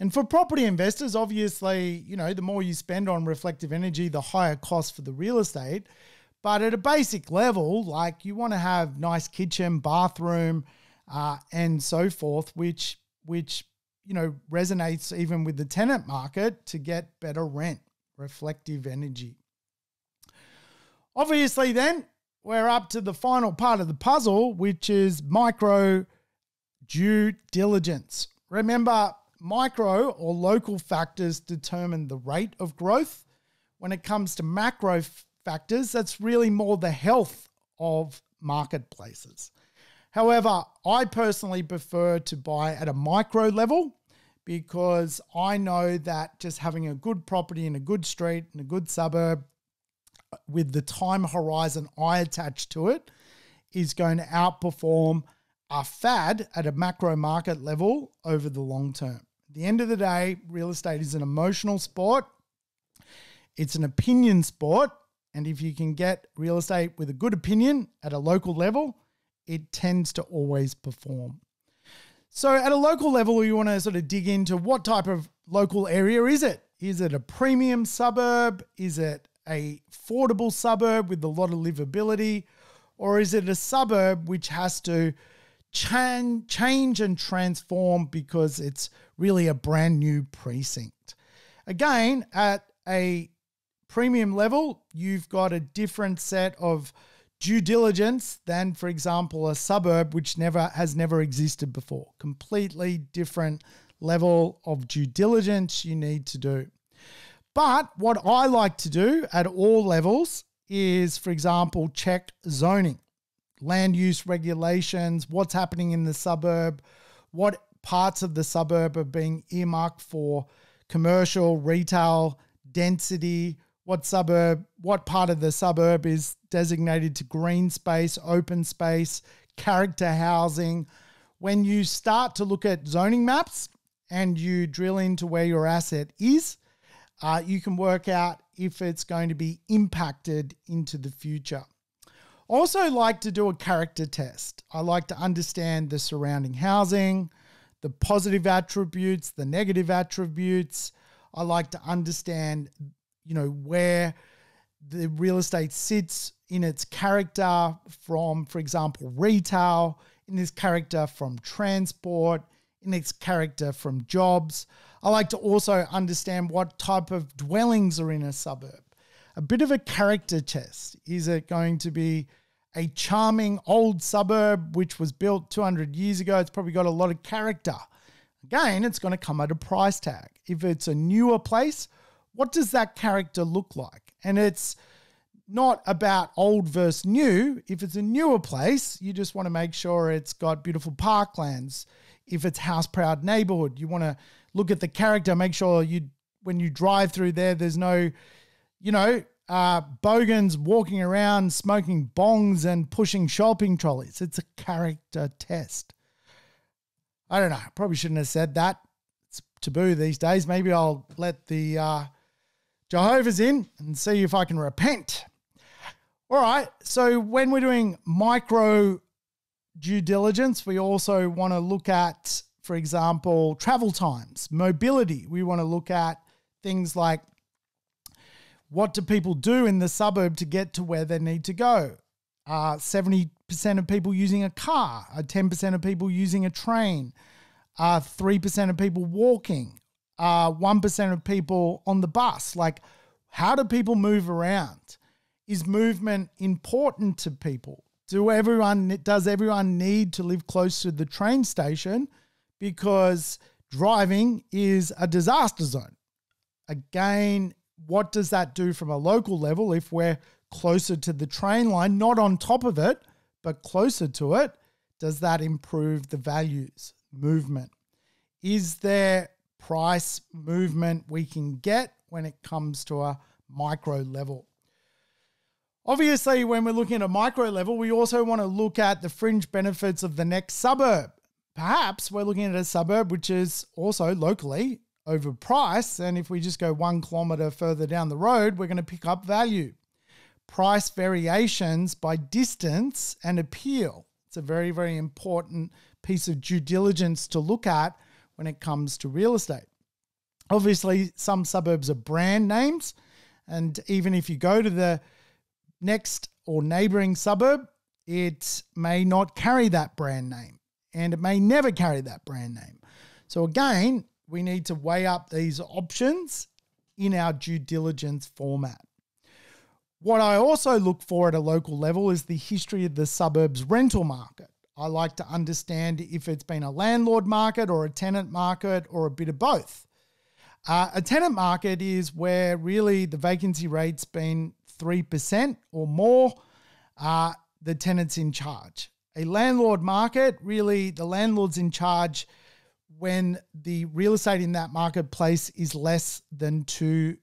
And for property investors, obviously, you know, the more you spend on reflective energy, the higher cost for the real estate. But at a basic level, like, you want to have nice kitchen, bathroom, and so forth, which, you know, resonates even with the tenant market to get better rent, reflective energy. Obviously then, we're up to the final part of the puzzle, which is micro due diligence. Remember, micro or local factors determine the rate of growth. When it comes to macro factors, that's really more the health of marketplaces. However, I personally prefer to buy at a micro level because I know that just having a good property in a good street, in a good suburb, with the time horizon I attach to it, is going to outperform a fad at a macro market level over the long term. At the end of the day, real estate is an emotional sport. It's an opinion sport. And if you can get real estate with a good opinion at a local level, it tends to always perform. So at a local level, you want to sort of dig into what type of local area is it? Is it a premium suburb? Is it an affordable suburb with a lot of livability? Or is it a suburb which has to change and transform because it's really a brand new precinct? Again, at a premium level, you've got a different set of due diligence than, for example, a suburb which has never existed before. Completely different level of due diligence you need to do. But what I like to do at all levels is, for example, check zoning, land use regulations, what's happening in the suburb, what parts of the suburb are being earmarked for commercial, retail, density, what part of the suburb is designated to green space, open space, character housing. When you start to look at zoning maps and you drill into where your asset is, you can work out if it's going to be impacted into the future. I also like to do a character test. I like to understand the surrounding housing, the positive attributes, the negative attributes. I like to understand, you know, where the real estate sits in its character from, for example, retail, in its character from transport, in its character from jobs. I like to also understand what type of dwellings are in a suburb. A bit of a character test. Is it going to be a charming old suburb which was built 200 years ago? It's probably got a lot of character. Again, it's going to come at a price tag. If it's a newer place, what does that character look like? And it's not about old versus new. If it's a newer place, you just want to make sure it's got beautiful parklands. If it's house-proud neighborhood, you want to look at the character, make sure when you drive through there, there's no, you know, bogans walking around smoking bongs and pushing shopping trolleys. It's a character test. I don't know. I probably shouldn't have said that. It's taboo these days. Maybe I'll let the Jehovah's in and see if I can repent. All right, so when we're doing micro due diligence, we also want to look at, for example, travel times, mobility. We want to look at things like, what do people do in the suburb to get to where they need to go? Are 70% of people using a car? Are 10% of people using a train? Are 3% of people walking? Are 1% of people on the bus? Like, how do people move around? Is movement important to people? Does everyone need to live close to the train station because driving is a disaster zone? Again, what does that do from a local level if we're closer to the train line, not on top of it, but closer to it? Does that improve the values, movement? Is there price movement we can get when it comes to a micro level? Obviously, when we're looking at a micro level, we also want to look at the fringe benefits of the next suburb. Perhaps we're looking at a suburb which is also locally overpriced, and if we just go 1 kilometre further down the road, we're going to pick up value. Price variations by distance and appeal. It's a very, very important piece of due diligence to look at when it comes to real estate. Obviously, some suburbs are brand names, and even if you go to the next or neighbouring suburb, it may not carry that brand name, and it may never carry that brand name. So again, we need to weigh up these options in our due diligence format. What I also look for at a local level is the history of the suburb's rental market. I like to understand if it's been a landlord market or a tenant market or a bit of both. A tenant market is where really the vacancy rate's been 3% or more, the tenant's in charge. A landlord market, really the landlord's in charge when the real estate in that marketplace is less than 2%.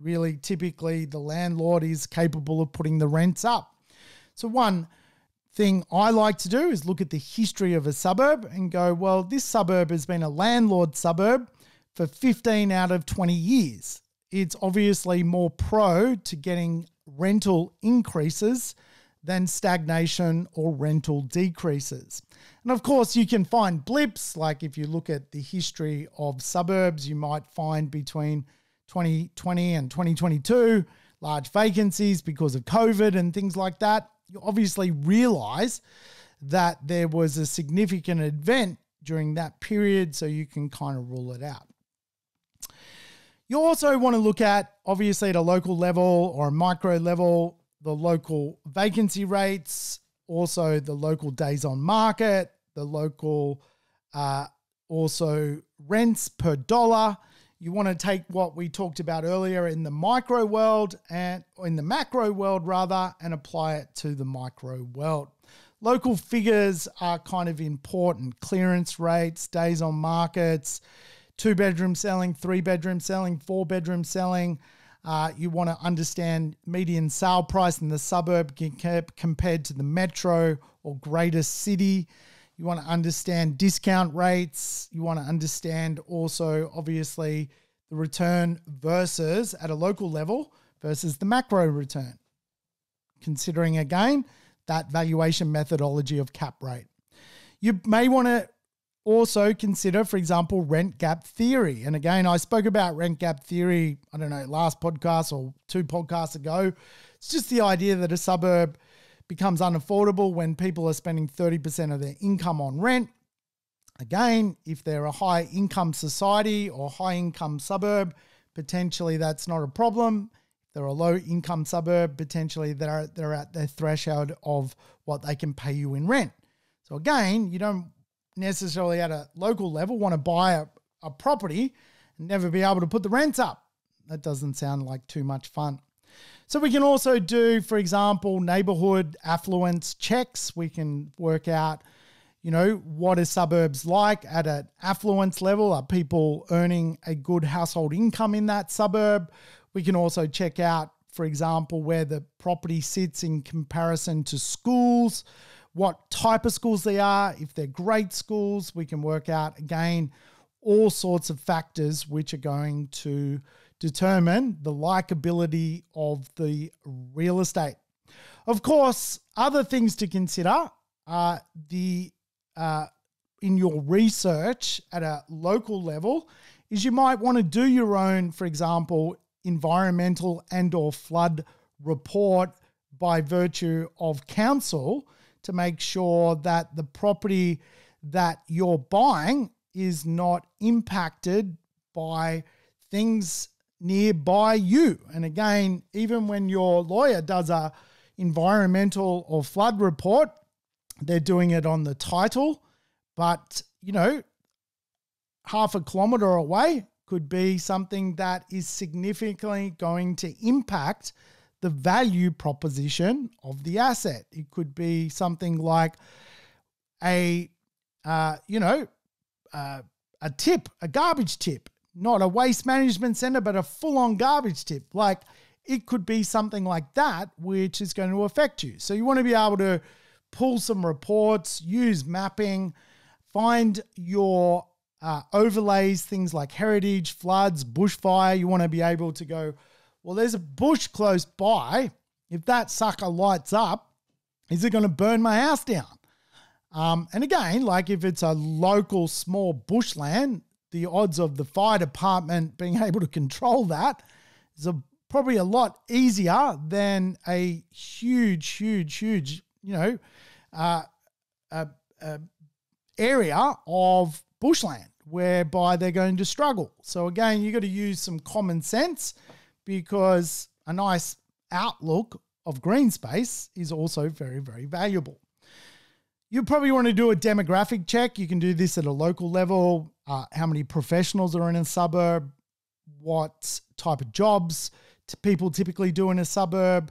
Really, typically the landlord is capable of putting the rents up. So one thing I like to do is look at the history of a suburb and go, well, this suburb has been a landlord suburb for 15 out of 20 years. It's obviously more pro to getting rental increases than stagnation or rental decreases. And of course, you can find blips. Like if you look at the history of suburbs, you might find between 2020 and 2022, large vacancies because of COVID and things like that. You obviously realize that there was a significant event during that period, so you can kind of rule it out. You also want to look at, obviously at a local level or a micro level, the local vacancy rates, also the local days on market, the local also rents per dollar. You want to take what we talked about earlier in the micro world and or in the macro world rather, and apply it to the micro world. Local figures are kind of important. Clearance rates, days on markets, 2-bedroom selling, 3-bedroom selling, 4-bedroom selling. You want to understand median sale price in the suburb compared to the metro or greater city. You want to understand discount rates. You want to understand also, obviously, the return versus at a local level versus the macro return, considering, again, that valuation methodology of cap rate. You may want to also consider, for example, rent gap theory. And again, I spoke about rent gap theory, I don't know, last podcast or 2 podcasts ago. It's just the idea that a suburb becomes unaffordable when people are spending 30% of their income on rent. Again, if they're a high income society or high income suburb, potentially that's not a problem. If they're a low income suburb, potentially they're at their threshold of what they can pay you in rent. So again, you don't necessarily at a local level want to buy a property and never be able to put the rents up. That doesn't sound like too much fun. So we can also do, for example, neighborhood affluence checks. We can work out, you know, what are suburbs like at an affluence level? Are people earning a good household income in that suburb? We can also check out, for example, where the property sits in comparison to schools, what type of schools they are. If they're great schools, we can work out, again, all sorts of factors which are going to determine the likability of the real estate. Of course, other things to consider are in your research at a local level is you might want to do your own, for example, environmental and or flood report by virtue of council to make sure that the property that you're buying is not impacted by things nearby you. And again, even when your lawyer does a environmental or flood report, they're doing it on the title, but you know, half a kilometre away could be something that is significantly going to impact the value proposition of the asset. It could be something like a tip, a garbage tip, not a waste management centre, but a full-on garbage tip. Like it could be something like that, which is going to affect you. So you want to be able to pull some reports, use mapping, find your overlays, things like heritage, floods, bushfire. You want to be able to go, well, there's a bush close by. If that sucker lights up, is it going to burn my house down? And again, like if it's a local small bushland, the odds of the fire department being able to control that is probably a lot easier than a huge, you know, area of bushland whereby they're going to struggle. So again, you got to use some common sense, because a nice outlook of green space is also very, very valuable. You probably want to do a demographic check. You can do this at a local level. How many professionals are in a suburb? What type of jobs people typically do in a suburb?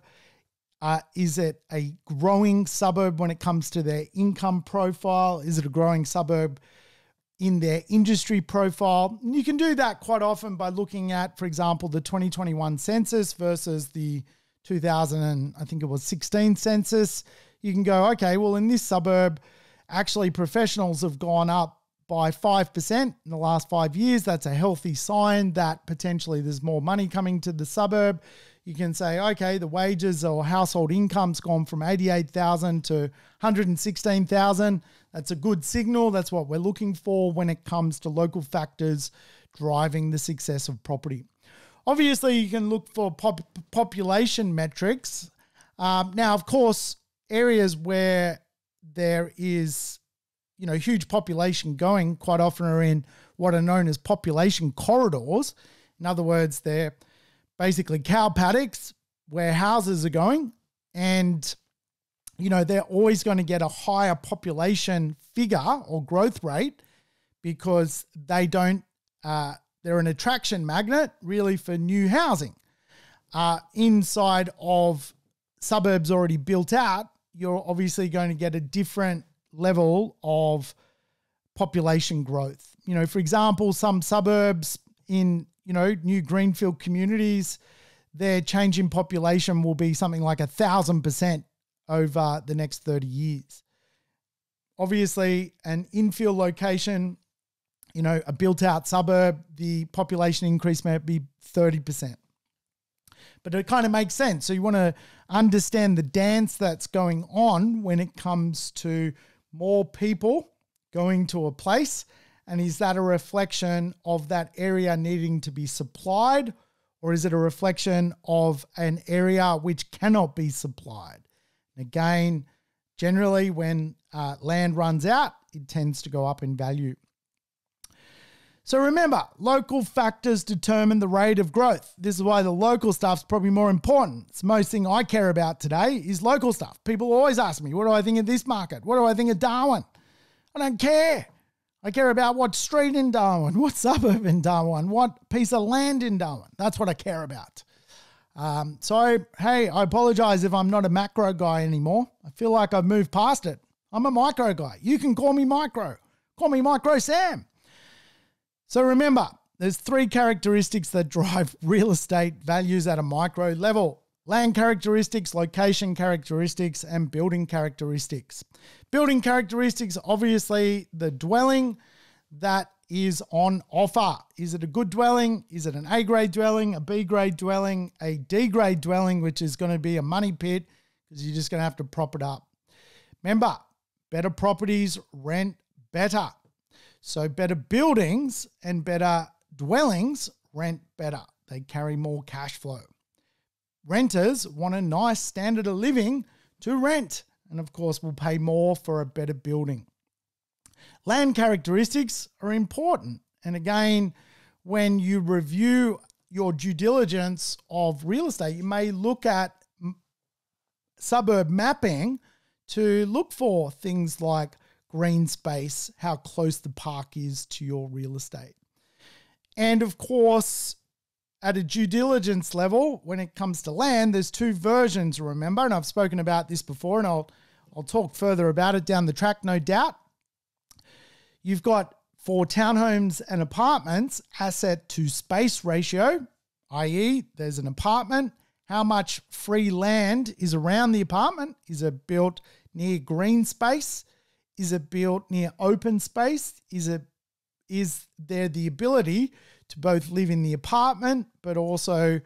Is it a growing suburb when it comes to their income profile? Is it a growing suburb in their industry profile? And you can do that quite often by looking at, for example, the 2021 census versus the 2016 census. You can go, okay, well, in this suburb, actually professionals have gone up by 5% in the last 5 years. That's a healthy sign that potentially there's more money coming to the suburb. You can say, okay, the wages or household income's gone from $88,000 to $116,000. That's a good signal. That's what we're looking for when it comes to local factors driving the success of property. Obviously, you can look for population metrics. Now, of course, areas where there is, you know, huge population going quite often are in what are known as population corridors. In other words, they're basically cow paddocks where houses are going, and, you know, they're always going to get a higher population figure or growth rate because they don't, they're an attraction magnet really for new housing. Inside of suburbs already built out, you're obviously going to get a different level of population growth. You know, for example, some suburbs in, you know, new greenfield communities, their change in population will be something like 1,000% over the next 30 years. Obviously, an infill location, you know, a built-out suburb, the population increase may be 30%. But it kind of makes sense. So you want to understand the dance that's going on when it comes to more people going to a place. And is that a reflection of that area needing to be supplied, or is it a reflection of an area which cannot be supplied? And again, generally when land runs out, it tends to go up in value. So remember, local factors determine the rate of growth. This is why the local stuff's probably more important. It's the most thing I care about today is local stuff. People always ask me, what do I think of this market? What do I think of Darwin? I don't care. I care about what street in Darwin, what suburb in Darwin, what piece of land in Darwin. That's what I care about. So, hey, I apologize if I'm not a macro guy anymore. I feel like I've moved past it. I'm a micro guy. You can call me micro. Call me Micro Sam. So remember, there's three characteristics that drive real estate values at a micro level: land characteristics, location characteristics, and building characteristics. Building characteristics, obviously the dwelling that is on offer. Is it a good dwelling? Is it an A grade dwelling, a B grade dwelling, a D grade dwelling, which is going to be a money pit because you're just going to have to prop it up. Remember, better properties rent better. So better buildings and better dwellings rent better. They carry more cash flow. Renters want a nice standard of living to rent, and of course will pay more for a better building. Land characteristics are important. And again, when you review your due diligence of real estate, you may look at suburb mapping to look for things like green space, how close the park is to your real estate. And of course, at a due diligence level, when it comes to land, there's two versions, remember, and I've spoken about this before, and I'll talk further about it down the track, no doubt. You've got for townhomes and apartments, asset to space ratio, i.e. there's an apartment, how much free land is around the apartment? Is it built near green space? Is it built near open space? Is there the ability to both live in the apartment but also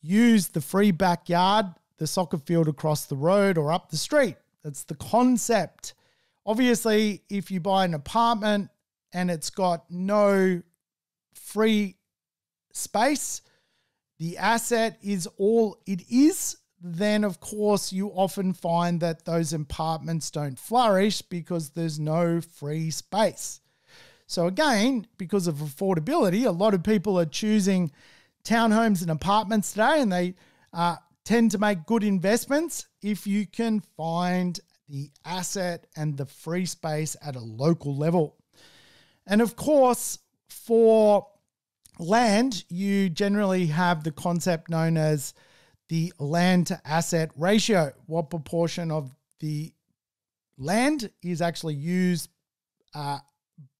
use the free backyard, the soccer field across the road or up the street? That's the concept. Obviously, if you buy an apartment and it's got no free space, the asset is all it is, then of course you often find that those apartments don't flourish because there's no free space. So again, because of affordability, a lot of people are choosing townhomes and apartments today, and they tend to make good investments if you can find the asset and the free space at a local level. And of course, for land, you generally have the concept known as the land to asset ratio. What proportion of the land is actually used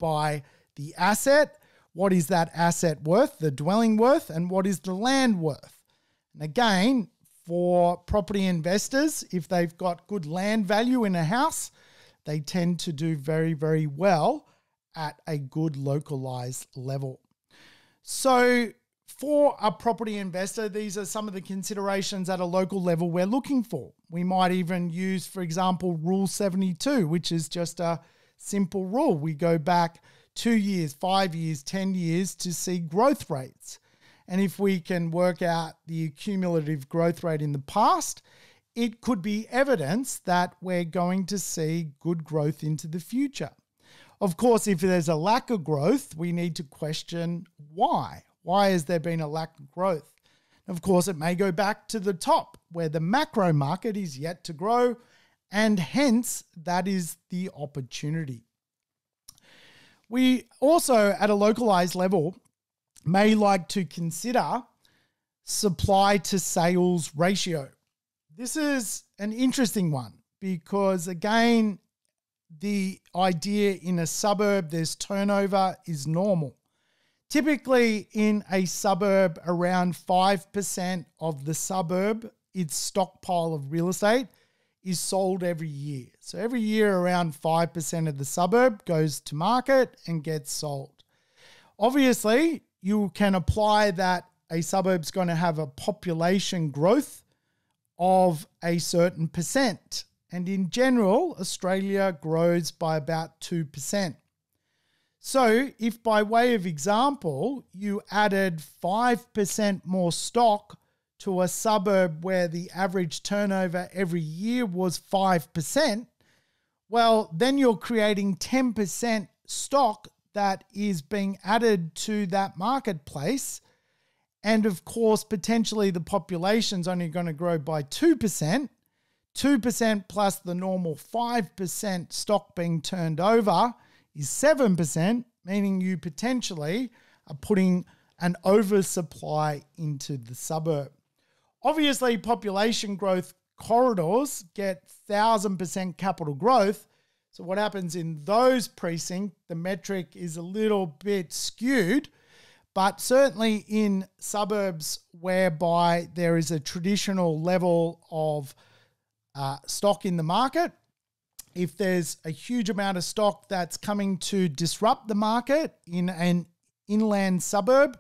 by the asset? What is that asset worth, the dwelling worth, and what is the land worth? And again, for property investors, if they've got good land value in a house, they tend to do very, very well at a good localized level. So for a property investor, these are some of the considerations at a local level we're looking for. We might even use, for example, Rule 72, which is just a simple rule. We go back 2 years, 5 years, 10 years to see growth rates. And if we can work out the cumulative growth rate in the past, it could be evidence that we're going to see good growth into the future. Of course, if there's a lack of growth, we need to question why. Why has there been a lack of growth? Of course, it may go back to the top where the macro market is yet to grow, and hence that is the opportunity. We also, at a localized level, may like to consider supply to sales ratio. This is an interesting one because, again, the idea in a suburb, there's turnover is normal. Typically in a suburb, around 5% of the suburb, its stockpile of real estate is sold every year. So every year around 5% of the suburb goes to market and gets sold. Obviously, you can apply that a suburb's going to have a population growth of a certain percent. And in general, Australia grows by about 2%. So if by way of example, you added 5% more stock to a suburb where the average turnover every year was 5%, well, then you're creating 10% stock that is being added to that marketplace. And of course, potentially the population's only going to grow by 2%. 2% plus the normal 5% stock being turned over is 7%, meaning you potentially are putting an oversupply into the suburb. Obviously, population growth corridors get 1,000% capital growth. So what happens in those precincts, the metric is a little bit skewed, but certainly in suburbs whereby there is a traditional level of stock in the market, if there's a huge amount of stock that's coming to disrupt the market in an inland suburb,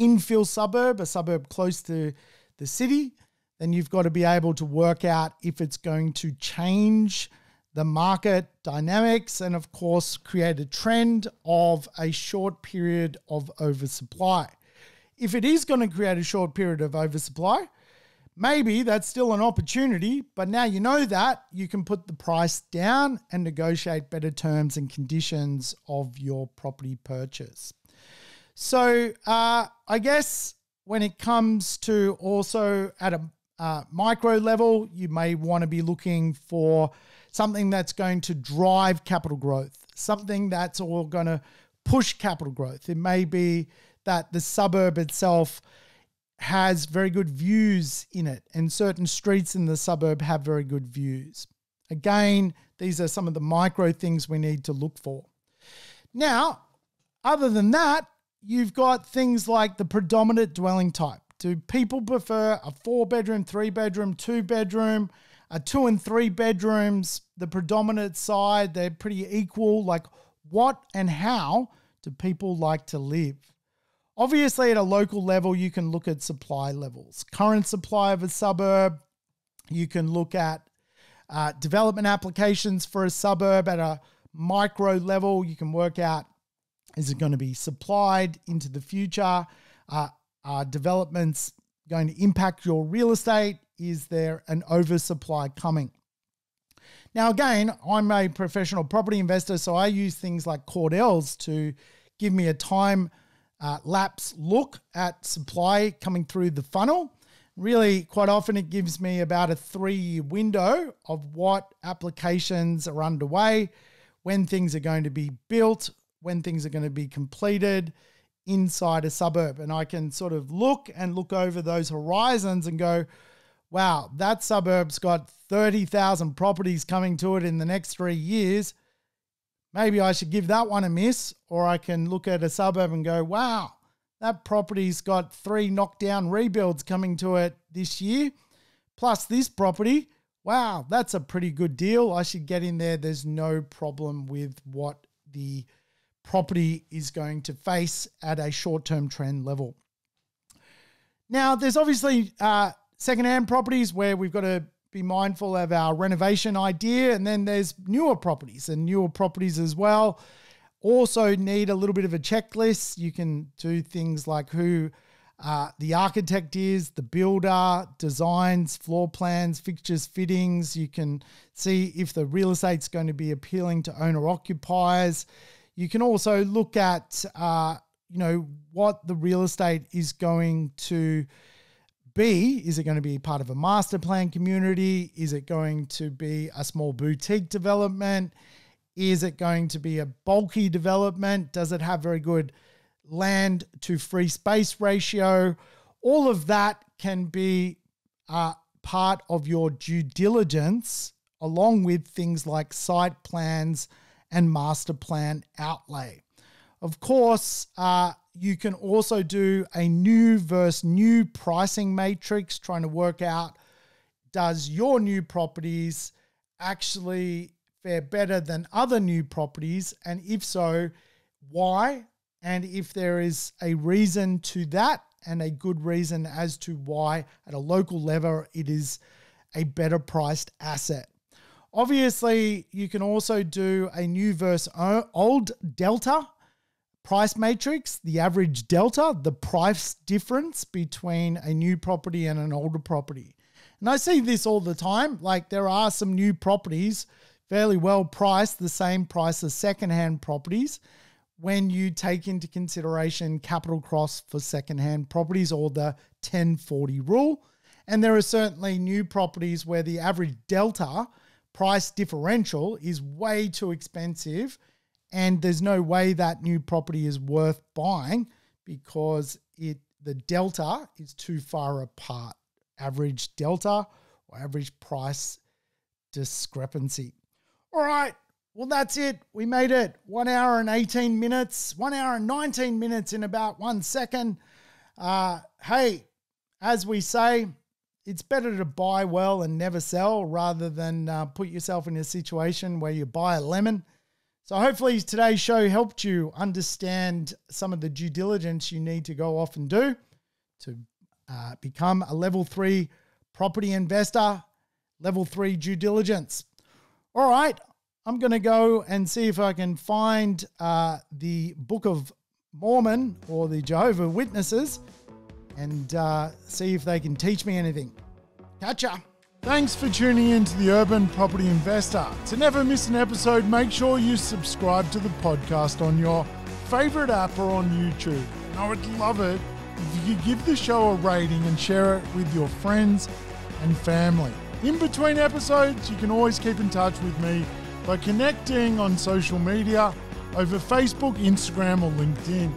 infill suburb, a suburb close to the city, then you've got to be able to work out if it's going to change the market dynamics and, of course, create a trend of a short period of oversupply. If it is going to create a short period of oversupply, maybe that's still an opportunity, but now you know that, you can put the price down and negotiate better terms and conditions of your property purchase. So I guess when it comes to also at a micro level, you may want to be looking for something that's going to drive capital growth, something that's all going to push capital growth. It may be that the suburb itself has very good views in it, and certain streets in the suburb have very good views. Again, these are some of the micro things we need to look for. Now, other than that, you've got things like the predominant dwelling type. Do people prefer a 4-bedroom, 3-bedroom, 2-bedroom, a 2 and 3 bedrooms, the predominant side, they're pretty equal? Like, what and how do people like to live? Obviously, at a local level, you can look at supply levels. Current supply of a suburb, you can look at development applications for a suburb at a micro level. You can work out, is it going to be supplied into the future? Are developments going to impact your real estate? Is there an oversupply coming? Now, again, I'm a professional property investor, so I use things like Cordell's to give me a time lapse look at supply coming through the funnel. Really, quite often it gives me about a 3-year window of what applications are underway, when things are going to be built, when things are going to be completed inside a suburb. And I can sort of look over those horizons and go, wow, that suburb's got 30,000 properties coming to it in the next 3 years. Maybe I should give that one a miss. Or I can look at a suburb and go, wow, that property's got 3 knockdown rebuilds coming to it this year, plus this property. Wow, that's a pretty good deal. I should get in there. There's no problem with what the property is going to face at a short-term trend level. Now, there's obviously secondhand properties where we've got to be mindful of our renovation idea. And then there's newer properties, and newer properties as well also need a little bit of a checklist. You can do things like who the architect is, the builder, designs, floor plans, fixtures, fittings. You can see if the real estate's going to be appealing to owner-occupiers. You can also look at, you know, what the real estate is going to be. Is it going to be part of a master plan community? Is it going to be a small boutique development? Is it going to be a bulky development? Does it have very good land to free space ratio? All of that can be part of your due diligence, along with things like site plans and master plan outlay. Of course, you can also do a new versus new pricing matrix, trying to work out, does your new properties actually fare better than other new properties? And if so, why? And if there is a reason to that, and a good reason as to why at a local level it is a better priced asset. Obviously, you can also do a new versus old delta price matrix, the average delta, the price difference between a new property and an older property. And I see this all the time. Like, there are some new properties fairly well priced, the same price as secondhand properties, when you take into consideration capital costs for secondhand properties, or the 1040 rule. And there are certainly new properties where the average delta price differential is way too expensive, and there's no way that new property is worth buying because the delta is too far apart. Average delta or average price discrepancy. All right, well, that's it. We made it 1 hour and 19 minutes in about 1 second. Hey, as we say, it's better to buy well and never sell rather than put yourself in a situation where you buy a lemon. So hopefully today's show helped you understand some of the due diligence you need to go off and do to become a level 3 property investor, level 3 due diligence. All right, I'm going to go and see if I can find the Book of Mormon or the Jehovah's Witnesses and see if they can teach me anything. Gotcha. Thanks for tuning in to the Urban Property Investor. To never miss an episode, make sure you subscribe to the podcast on your favorite app or on YouTube. And I would love it if you could give the show a rating and share it with your friends and family. In between episodes, you can always keep in touch with me by connecting on social media over Facebook, Instagram, or LinkedIn.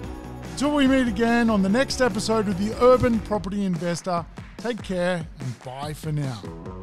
Until we meet again on the next episode of the Urban Property Investor, take care and bye for now.